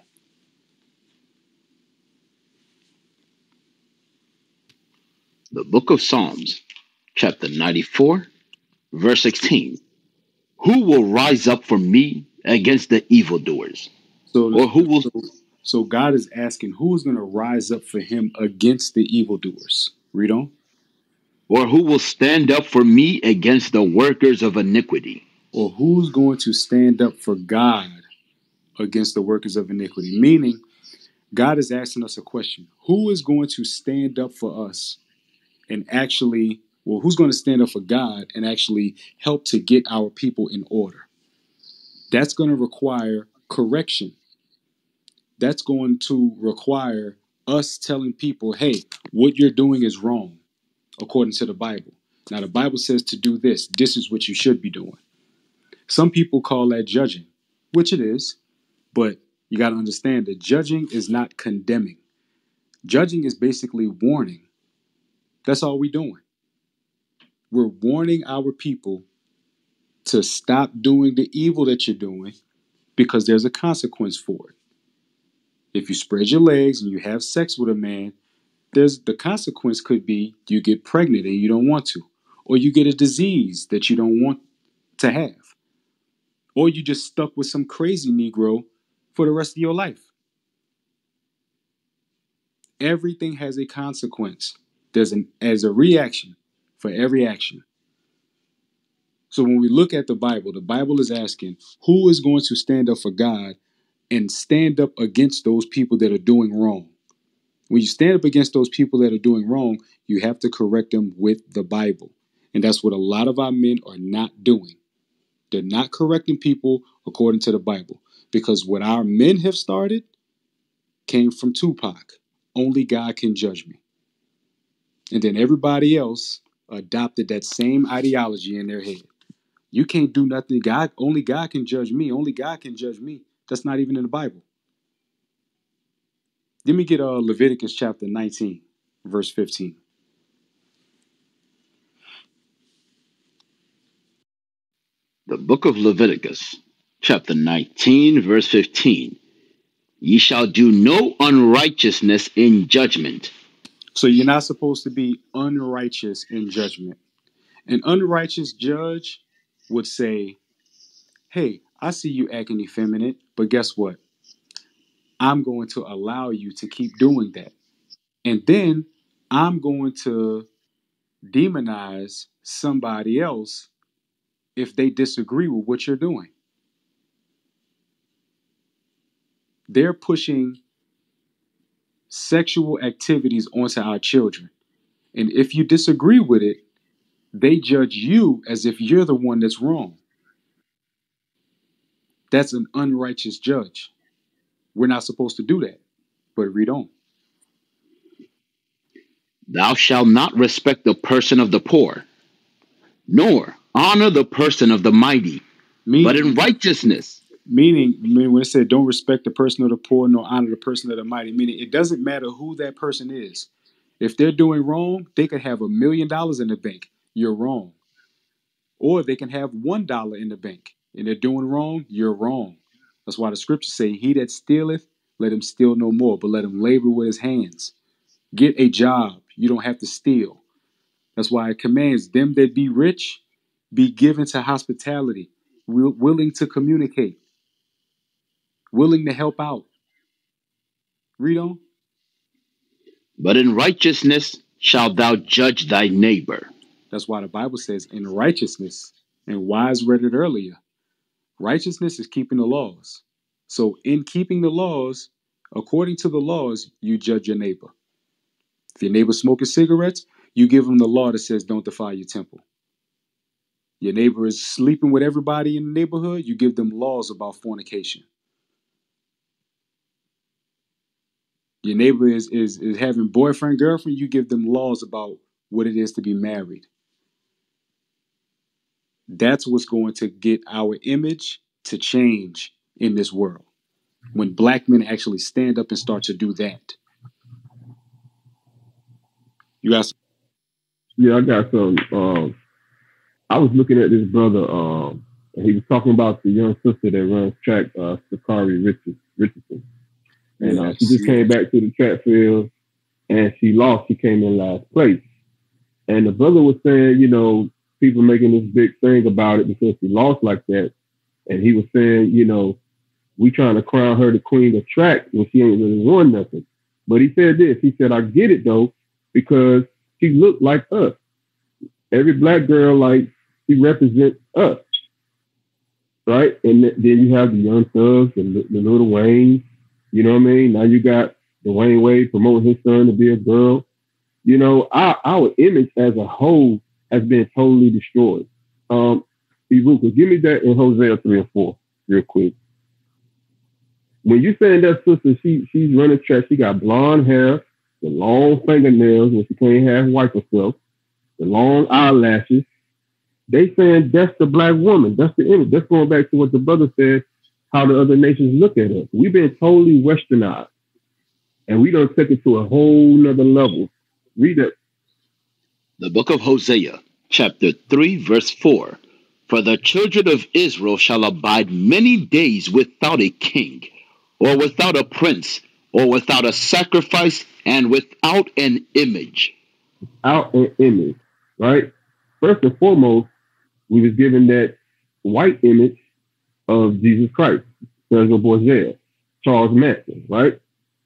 The book of Psalms, chapter ninety-four, verse sixteen. Who will rise up for me against the evildoers? So, or who will... so, so God is asking, who is going to rise up for him against the evildoers? Read on. Or who will stand up for me against the workers of iniquity? Or who's going to stand up for God against the workers of iniquity? Meaning, God is asking us a question. Who is going to stand up for us and actually... well, who's going to stand up for God and actually help to get our people in order? That's going to require correction. That's going to require us telling people, hey, what you're doing is wrong, according to the Bible. Now, the Bible says to do this. This is what you should be doing. Some people call that judging, which it is. But you got to understand that judging is not condemning. Judging is basically warning. That's all we're doing. We're warning our people to stop doing the evil that you're doing, because there's a consequence for it. If you spread your legs and you have sex with a man, there's the consequence could be you get pregnant and you don't want to, or you get a disease that you don't want to have, or you just stuck with some crazy Negro for the rest of your life. Everything has a consequence. There's an as a reaction for every action. So when we look at the Bible, the Bible is asking, who is going to stand up for God and stand up against those people that are doing wrong? When you stand up against those people that are doing wrong, you have to correct them with the Bible. And that's what a lot of our men are not doing. They're not correcting people according to the Bible, because what our men have started came from Tupac. Only God can judge me. And then everybody else adopted that same ideology in their head. You can't do nothing. God, only God can judge me. Only God can judge me. That's not even in the Bible. Let me get uh, Leviticus chapter nineteen, verse fifteen. The book of Leviticus, chapter nineteen, verse fifteen. Ye shall do no unrighteousness in judgment. So you're not supposed to be unrighteous in judgment. An unrighteous judge would say, hey, I see you acting effeminate, but guess what? I'm going to allow you to keep doing that. And then I'm going to demonize somebody else if they disagree with what you're doing. They're pushing sexual activities onto our children. And if you disagree with it, they judge you as if you're the one that's wrong. That's an unrighteous judge. We're not supposed to do that. But read on. Thou shalt not respect the person of the poor, nor honor the person of the mighty, meaning, but in righteousness. Meaning, when it said don't respect the person of the poor, nor honor the person of the mighty, meaning it doesn't matter who that person is. If they're doing wrong, they could have a million dollars in the bank. You're wrong. Or they can have one dollar in the bank and they're doing wrong. You're wrong. That's why the scriptures say, he that stealeth, let him steal no more, but let him labor with his hands. Get a job. You don't have to steal. That's why it commands them that be rich, be given to hospitality, willing to communicate, willing to help out. Read on. But in righteousness shalt thou judge thy neighbor. That's why the Bible says in righteousness, and Wise read it earlier. Righteousness is keeping the laws. So in keeping the laws, according to the laws, you judge your neighbor. If your neighbor's smoking cigarettes, you give him the law that says don't defile your temple. Your neighbor is sleeping with everybody in the neighborhood, you give them laws about fornication. Your neighbor is, is, is having boyfriend, girlfriend, you give them laws about what it is to be married. That's what's going to get our image to change in this world. When black men actually stand up and start to do that. You got some? Yeah, I got some. Um, I was looking at this brother. Um, he was talking about the young sister that runs track, uh, Sha'Carri Richardson. And uh, she just came back to the track field and she lost. She came in last place. And the brother was saying, you know, people making this big thing about it because she lost like that. And he was saying, you know, we trying to crown her the queen of track when she ain't really won nothing. But he said this, he said, I get it though, because she looked like us. Every black girl, like, she represents us, right? And th then you have the young thugs and the, the little Wayne. You know what I mean? Now you got Dwayne Wade promoting his son to be a girl. You know, our, our image as a whole has been totally destroyed. Um, Ibuka, give me that in Hosea three and four real quick. When you're saying that sister, she, she's running track. She got blonde hair, the long fingernails, when she can't half wipe herself, the long eyelashes. They saying that's the black woman. That's the image. That's going back to what the brother said, how the other nations look at us. We've been totally westernized, and we don't take it to a whole nother level. Read it. The book of Hosea, chapter three, verse four. For the children of Israel shall abide many days without a king, or without a prince, or without a sacrifice, and without an image. Without an image, right? First and foremost, we was given that white image of Jesus Christ, Cesar Borgia, Charles Manson, right?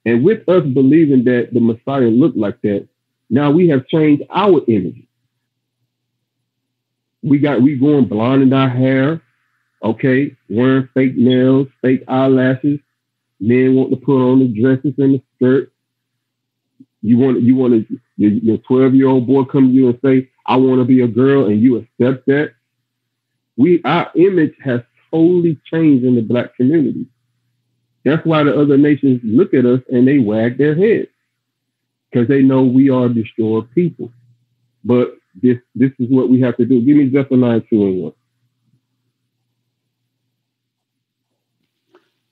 And with us believing that the Messiah looked like that, now we have changed our image. We got, we going blonde in our hair, okay, wearing fake nails, fake eyelashes. Men want to put on the dresses and the skirt. You want, you want to, your, your twelve year old boy come to you and say, I want to be a girl, and you accept that. We, our image has totally changed in the black community. That's why the other nations look at us and they wag their heads, because they know we are destroyed people. But this this is what we have to do. Give me Zephaniah two and one.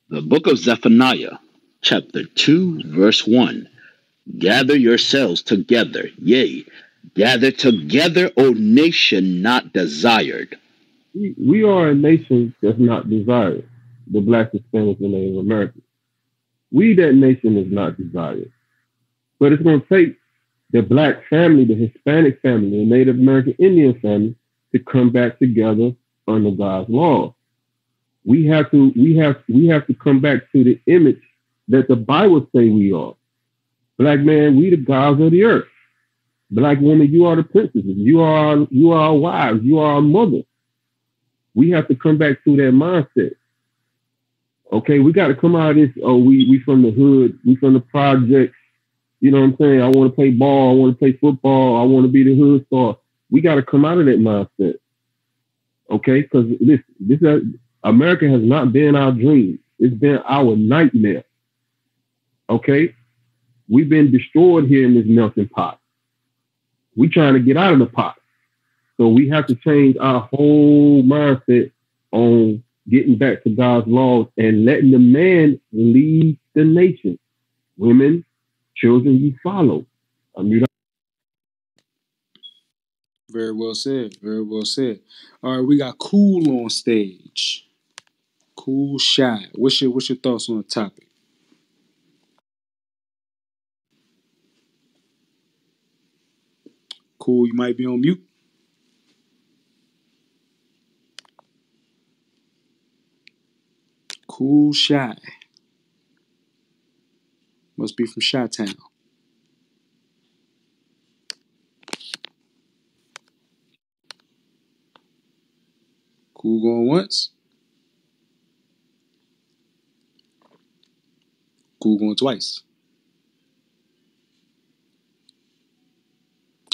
The book of Zephaniah, chapter two, verse one. Gather yourselves together, yea, gather together, O nation not desired. We, we are a nation that's not desired, the black, Hispanics, and Native Americans. We, that nation, is not desired. But it's going to take the black family, the Hispanic family, the Native American Indian family to come back together under God's law. We have to, we have, we have to come back to the image that the Bible say we are. Black man, we the gods of the earth. Black woman, you are the princesses. You are, you are our wives. You are our mother. We have to come back to that mindset. Okay, we got to come out of this. Oh, we we from the hood. We from the projects. You know what I'm saying? I want to play ball. I want to play football. I want to be the hood star. We got to come out of that mindset. Okay? Because this, this uh, America has not been our dream. It's been our nightmare. Okay? We've been destroyed here in this melting pot. We're trying to get out of the pot. So we have to change our whole mindset on getting back to God's laws and letting the man lead the nation. Women, children, you follow. I mean, very well said. Very well said. All right, we got Cool on stage. Cool Shy. What's your What's your thoughts on the topic? Cool, you might be on mute. Cool Shy. Must be from Chi-Town. Cool going once. Cool going twice.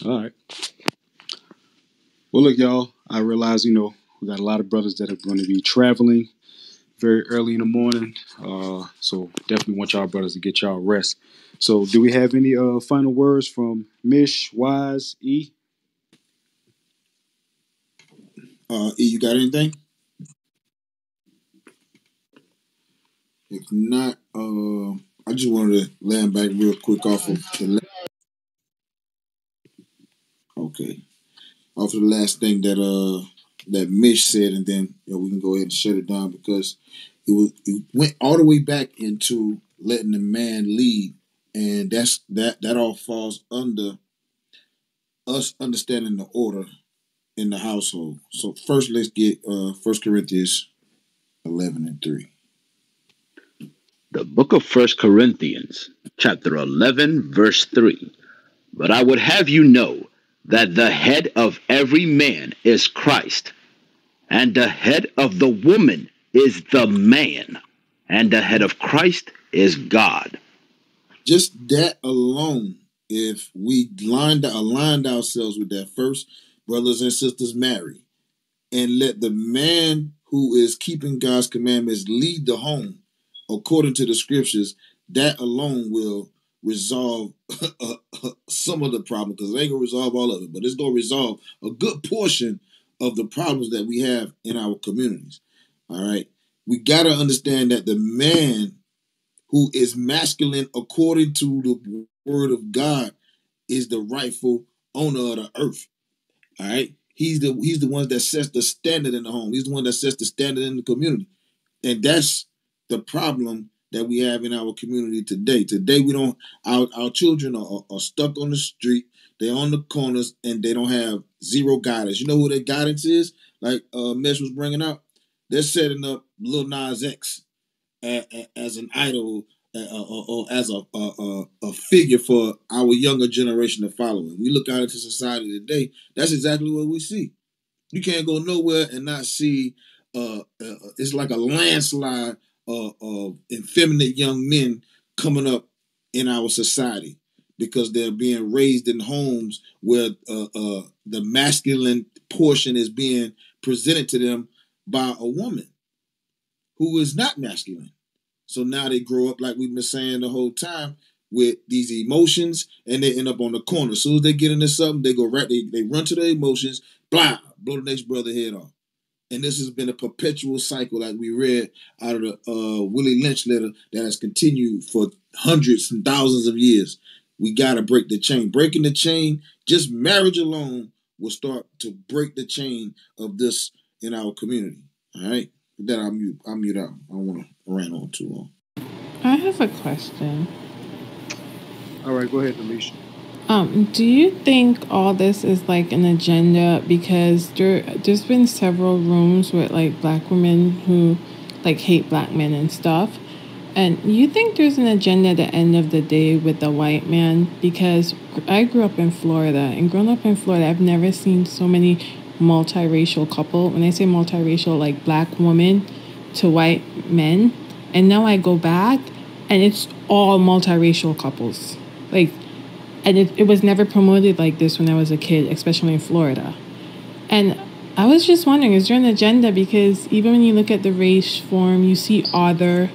All right. Well, look, y'all, I realize, you know, we got a lot of brothers that are going to be traveling very early in the morning. Uh, so definitely want y'all brothers to get y'all rest. So do we have any uh, final words from Mish, Wise, E? Uh, E, you got anything? If not, uh, I just wanted to land back real quick off of the la- okay, off of the last thing that uh that Mish said, and then you know, we can go ahead and shut it down because it was it went all the way back into letting the man lead, and that's that that all falls under us understanding the order in the household. So first, let's get uh, First Corinthians eleven and three. The book of First Corinthians, chapter eleven, verse three. But I would have you know that the head of every man is Christ, and the head of the woman is the man, and the head of Christ is God. Just that alone, if we lined, aligned ourselves with that first, brothers and sisters, marry, and let the man who is keeping God's commandments lead the home, according to the scriptures, that alone will resolve some of the problem, because they ain't going to resolve all of it, but it's going to resolve a good portion of the problems that we have in our communities. All right. We got to understand that the man who is masculine, according to the word of God, is the rightful owner of the earth. All right. He's the, he's the one that sets the standard in the home. He's the one that sets the standard in the community. And that's the problem that we have in our community today. Today, we don't, our, our children are, are stuck on the street. They're on the corners and they don't have zero guidance. You know who their guidance is? Like uh, Mesh was bringing up, they're setting up Lil Nas X as, as an idol or as a, a, a figure for our younger generation to follow. When we look out into society today, that's exactly what we see. You can't go nowhere and not see, uh, uh, it's like a landslide of uh, uh, effeminate young men coming up in our society because they're being raised in homes where uh, uh, the masculine portion is being presented to them by a woman who is not masculine. So now they grow up, like we've been saying the whole time, with these emotions, and they end up on the corner. As soon as they get into something, they go right, they, they run to their emotions, blah, blow the next brother head off. And this has been a perpetual cycle, like we read out of the uh, Willie Lynch letter, that has continued for hundreds and thousands of years. We got to break the chain. Breaking the chain, just marriage alone will start to break the chain of this in our community. All right? With that, I'll mute, I'll mute out. I don't want to rant on too long. I have a question. All right, go ahead, Demisha. Um, do you think all this is like an agenda? Because there, there's been several rooms with like black women who like hate black men and stuff. And you think there's an agenda at the end of the day with the white man? Because I grew up in Florida, and growing up in Florida, I've never seen so many multiracial couple. When I say multiracial, like black women to white men. And now I go back and it's all multiracial couples. Like, And it, it was never promoted like this when I was a kid, especially in Florida. And I was just wondering, is there an agenda? Because even when you look at the race form, you see other.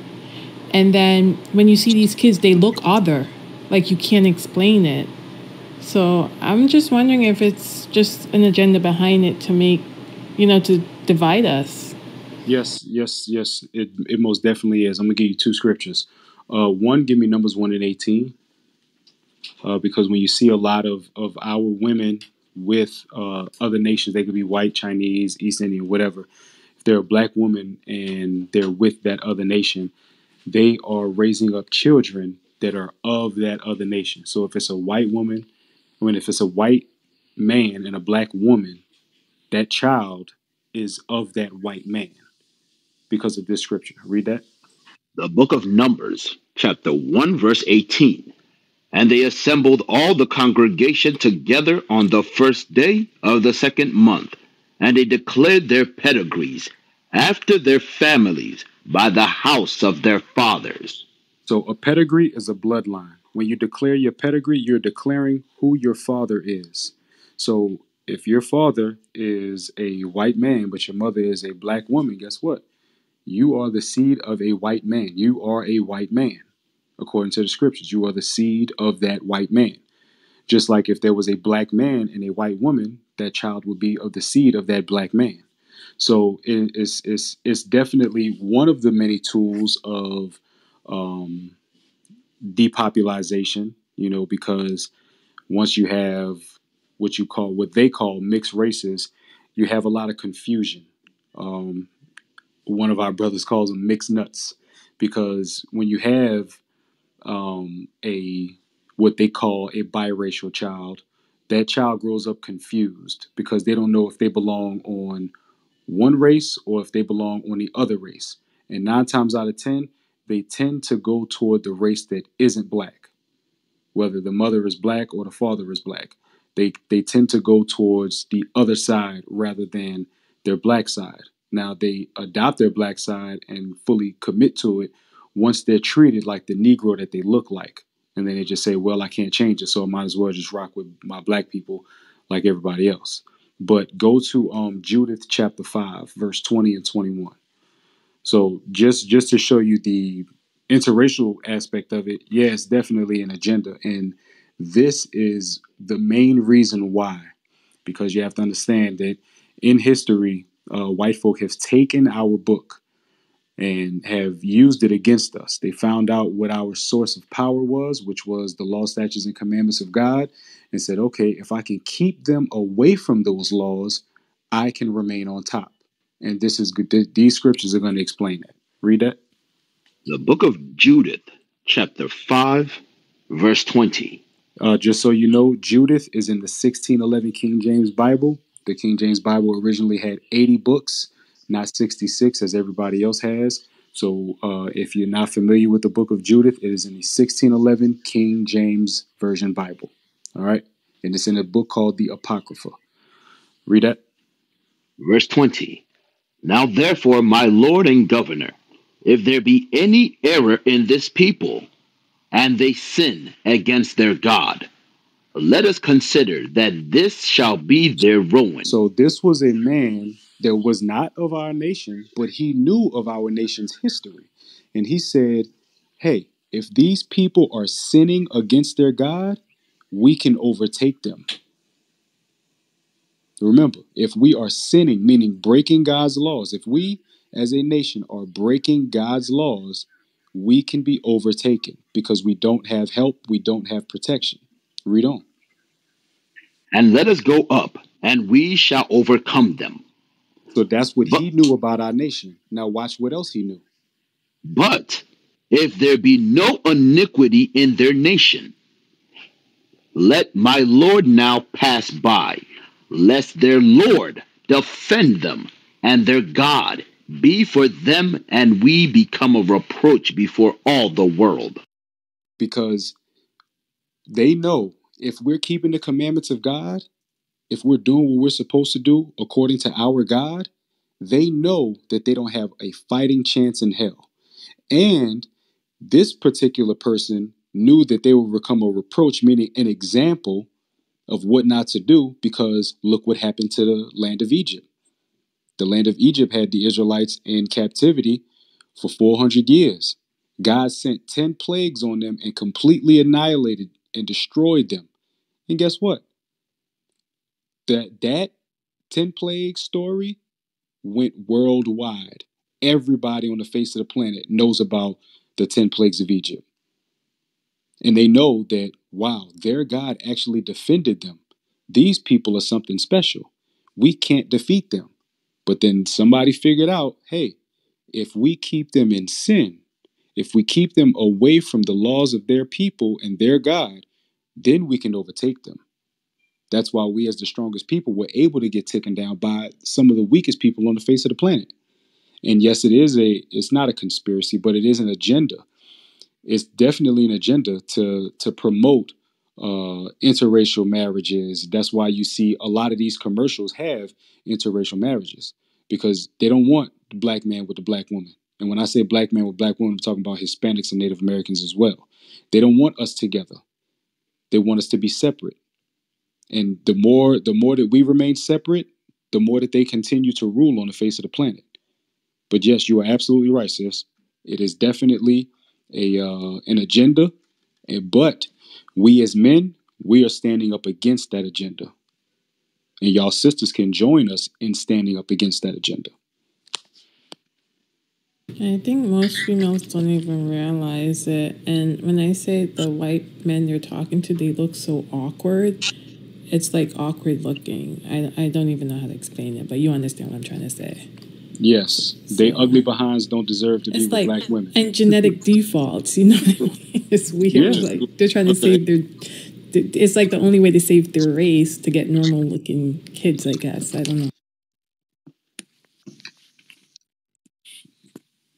And then when you see these kids, they look other. Like you can't explain it. So I'm just wondering if it's just an agenda behind it to make, you know, to divide us. Yes, yes, yes. It, it most definitely is. I'm going to give you two scriptures. Uh, one, give me Numbers one and eighteen. Uh, because when you see a lot of, of our women with uh, other nations, they could be white, Chinese, East Indian, whatever. If they're a black woman and they're with that other nation, they are raising up children that are of that other nation. So if it's a white woman, I mean, if it's a white man and a black woman, that child is of that white man because of this scripture. Read that. The book of Numbers, chapter one, verse eighteen. And they assembled all the congregation together on the first day of the second month, and they declared their pedigrees after their families by the house of their fathers. So a pedigree is a bloodline. When you declare your pedigree, you're declaring who your father is. So if your father is a white man, but your mother is a black woman, guess what? You are the seed of a white man. You are a white man. According to the scriptures, you are the seed of that white man. Just like if there was a black man and a white woman, that child would be of the seed of that black man. So it's, it's, it's definitely one of the many tools of um, depopulization, you know, because once you have what you call, what they call mixed races, you have a lot of confusion. Um, one of our brothers calls them mixed nuts, because when you have Um, a what they call a biracial child, that child grows up confused because they don't know if they belong on one race or if they belong on the other race. And nine times out of ten, they tend to go toward the race that isn't black, whether the mother is black or the father is black. They they tend to go towards the other side rather than their black side. Now they adopt their black side and fully commit to it once they're treated like the Negro that they look like. And then they just say, well, I can't change it, so I might as well just rock with my black people like everybody else. But go to um, Judith chapter five, verse twenty and twenty-one. So just just to show you the interracial aspect of it, yeah, it's definitely an agenda. And this is the main reason why, because you have to understand that in history, uh, white folk have taken our book and have used it against us. They found out what our source of power was, which was the law, statutes, and commandments of God, and said, okay, if I can keep them away from those laws, I can remain on top. And this is good. Th- these scriptures are going to explain that. Read that. The book of Judith, chapter five, verse twenty. Uh, just so you know, Judith is in the sixteen eleven King James Bible. The King James Bible originally had eighty books, not sixty-six as everybody else has. So uh, if you're not familiar with the book of Judith, it is in the sixteen eleven King James Version Bible. All right. And it's in a book called the Apocrypha. Read that. Verse twenty. Now, therefore, my Lord and governor, if there be any error in this people and they sin against their God, let us consider that this shall be their ruin. So this was a man that was not of our nation, but he knew of our nation's history. And he said, hey, if these people are sinning against their God, we can overtake them. Remember, if we are sinning, meaning breaking God's laws, if we as a nation are breaking God's laws, we can be overtaken because we don't have help. We don't have protection. Read on. And let us go up and we shall overcome them. So that's what but, he knew about our nation. Now watch what else he knew. But if there be no iniquity in their nation, let my Lord now pass by, lest their Lord defend them, and their God be for them, and we become a reproach before all the world. Because they know if we're keeping the commandments of God, if we're doing what we're supposed to do according to our God, they know that they don't have a fighting chance in hell. And this particular person knew that they would become a reproach, meaning an example of what not to do, because look what happened to the land of Egypt. The land of Egypt had the Israelites in captivity for four hundred years. God sent ten plagues on them and completely annihilated and destroyed them. And guess what? That that ten plague story went worldwide. Everybody on the face of the planet knows about the ten plagues of Egypt. And they know that, wow, their God actually defended them. These people are something special. We can't defeat them. But then somebody figured out, hey, if we keep them in sin, if we keep them away from the laws of their people and their God, then we can overtake them. That's why we, as the strongest people, were able to get taken down by some of the weakest people on the face of the planet. And yes, it is a, it's not a conspiracy, but it is an agenda. It's definitely an agenda to, to promote uh, interracial marriages. That's why you see a lot of these commercials have interracial marriages, because they don't want the black man with the black woman. And when I say black man with black woman, I'm talking about Hispanics and Native Americans as well. They don't want us together. They want us to be separate. And the more the more that we remain separate, the more that they continue to rule on the face of the planet. But yes, you are absolutely right, sis. It is definitely a uh, an agenda. And, but we as men, we are standing up against that agenda. And y'all sisters can join us in standing up against that agenda. I think most females don't even realize it. And when I say the white men you're talking to, they look so awkward. It's like awkward looking. I, I don't even know how to explain it, but you understand what I'm trying to say. Yes. So, they ugly behinds don't deserve to be with like, black women. And genetic defaults, you know what I mean? It's weird. Yes. Like they're trying to save their... It's like the only way to save their race to get normal looking kids, I guess. I don't know.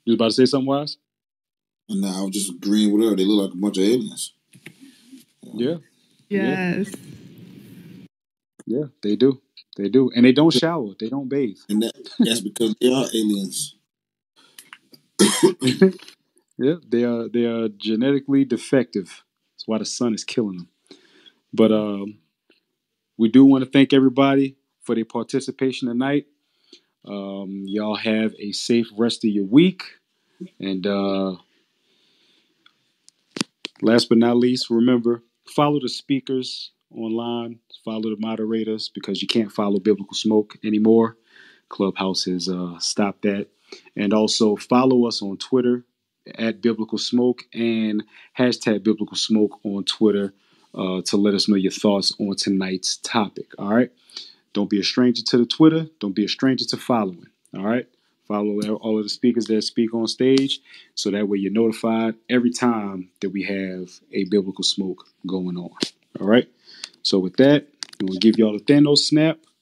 You was about to say something, Wise? No, I was just agreeing with her. They look like a bunch of aliens. Yeah. Yes. Yeah, they do. They do. And they don't shower. They don't bathe. And that, that's because they are aliens. Yeah, they are they are genetically defective. That's why the sun is killing them. But um, we do want to thank everybody for their participation tonight. Um, y'all have a safe rest of your week. And uh, last but not least, remember, follow the speakers online, follow the moderators, because you can't follow Biblical Smoke anymore. Clubhouse has uh, stopped that. And also follow us on Twitter at Biblical Smoke and hashtag Biblical Smoke on Twitter uh, to let us know your thoughts on tonight's topic. All right. Don't be a stranger to the Twitter. Don't be a stranger to following. All right. Follow all of the speakers that speak on stage, so that way you're notified every time that we have a Biblical Smoke going on. All right. So with that, we'll give y'all a Thanos snap.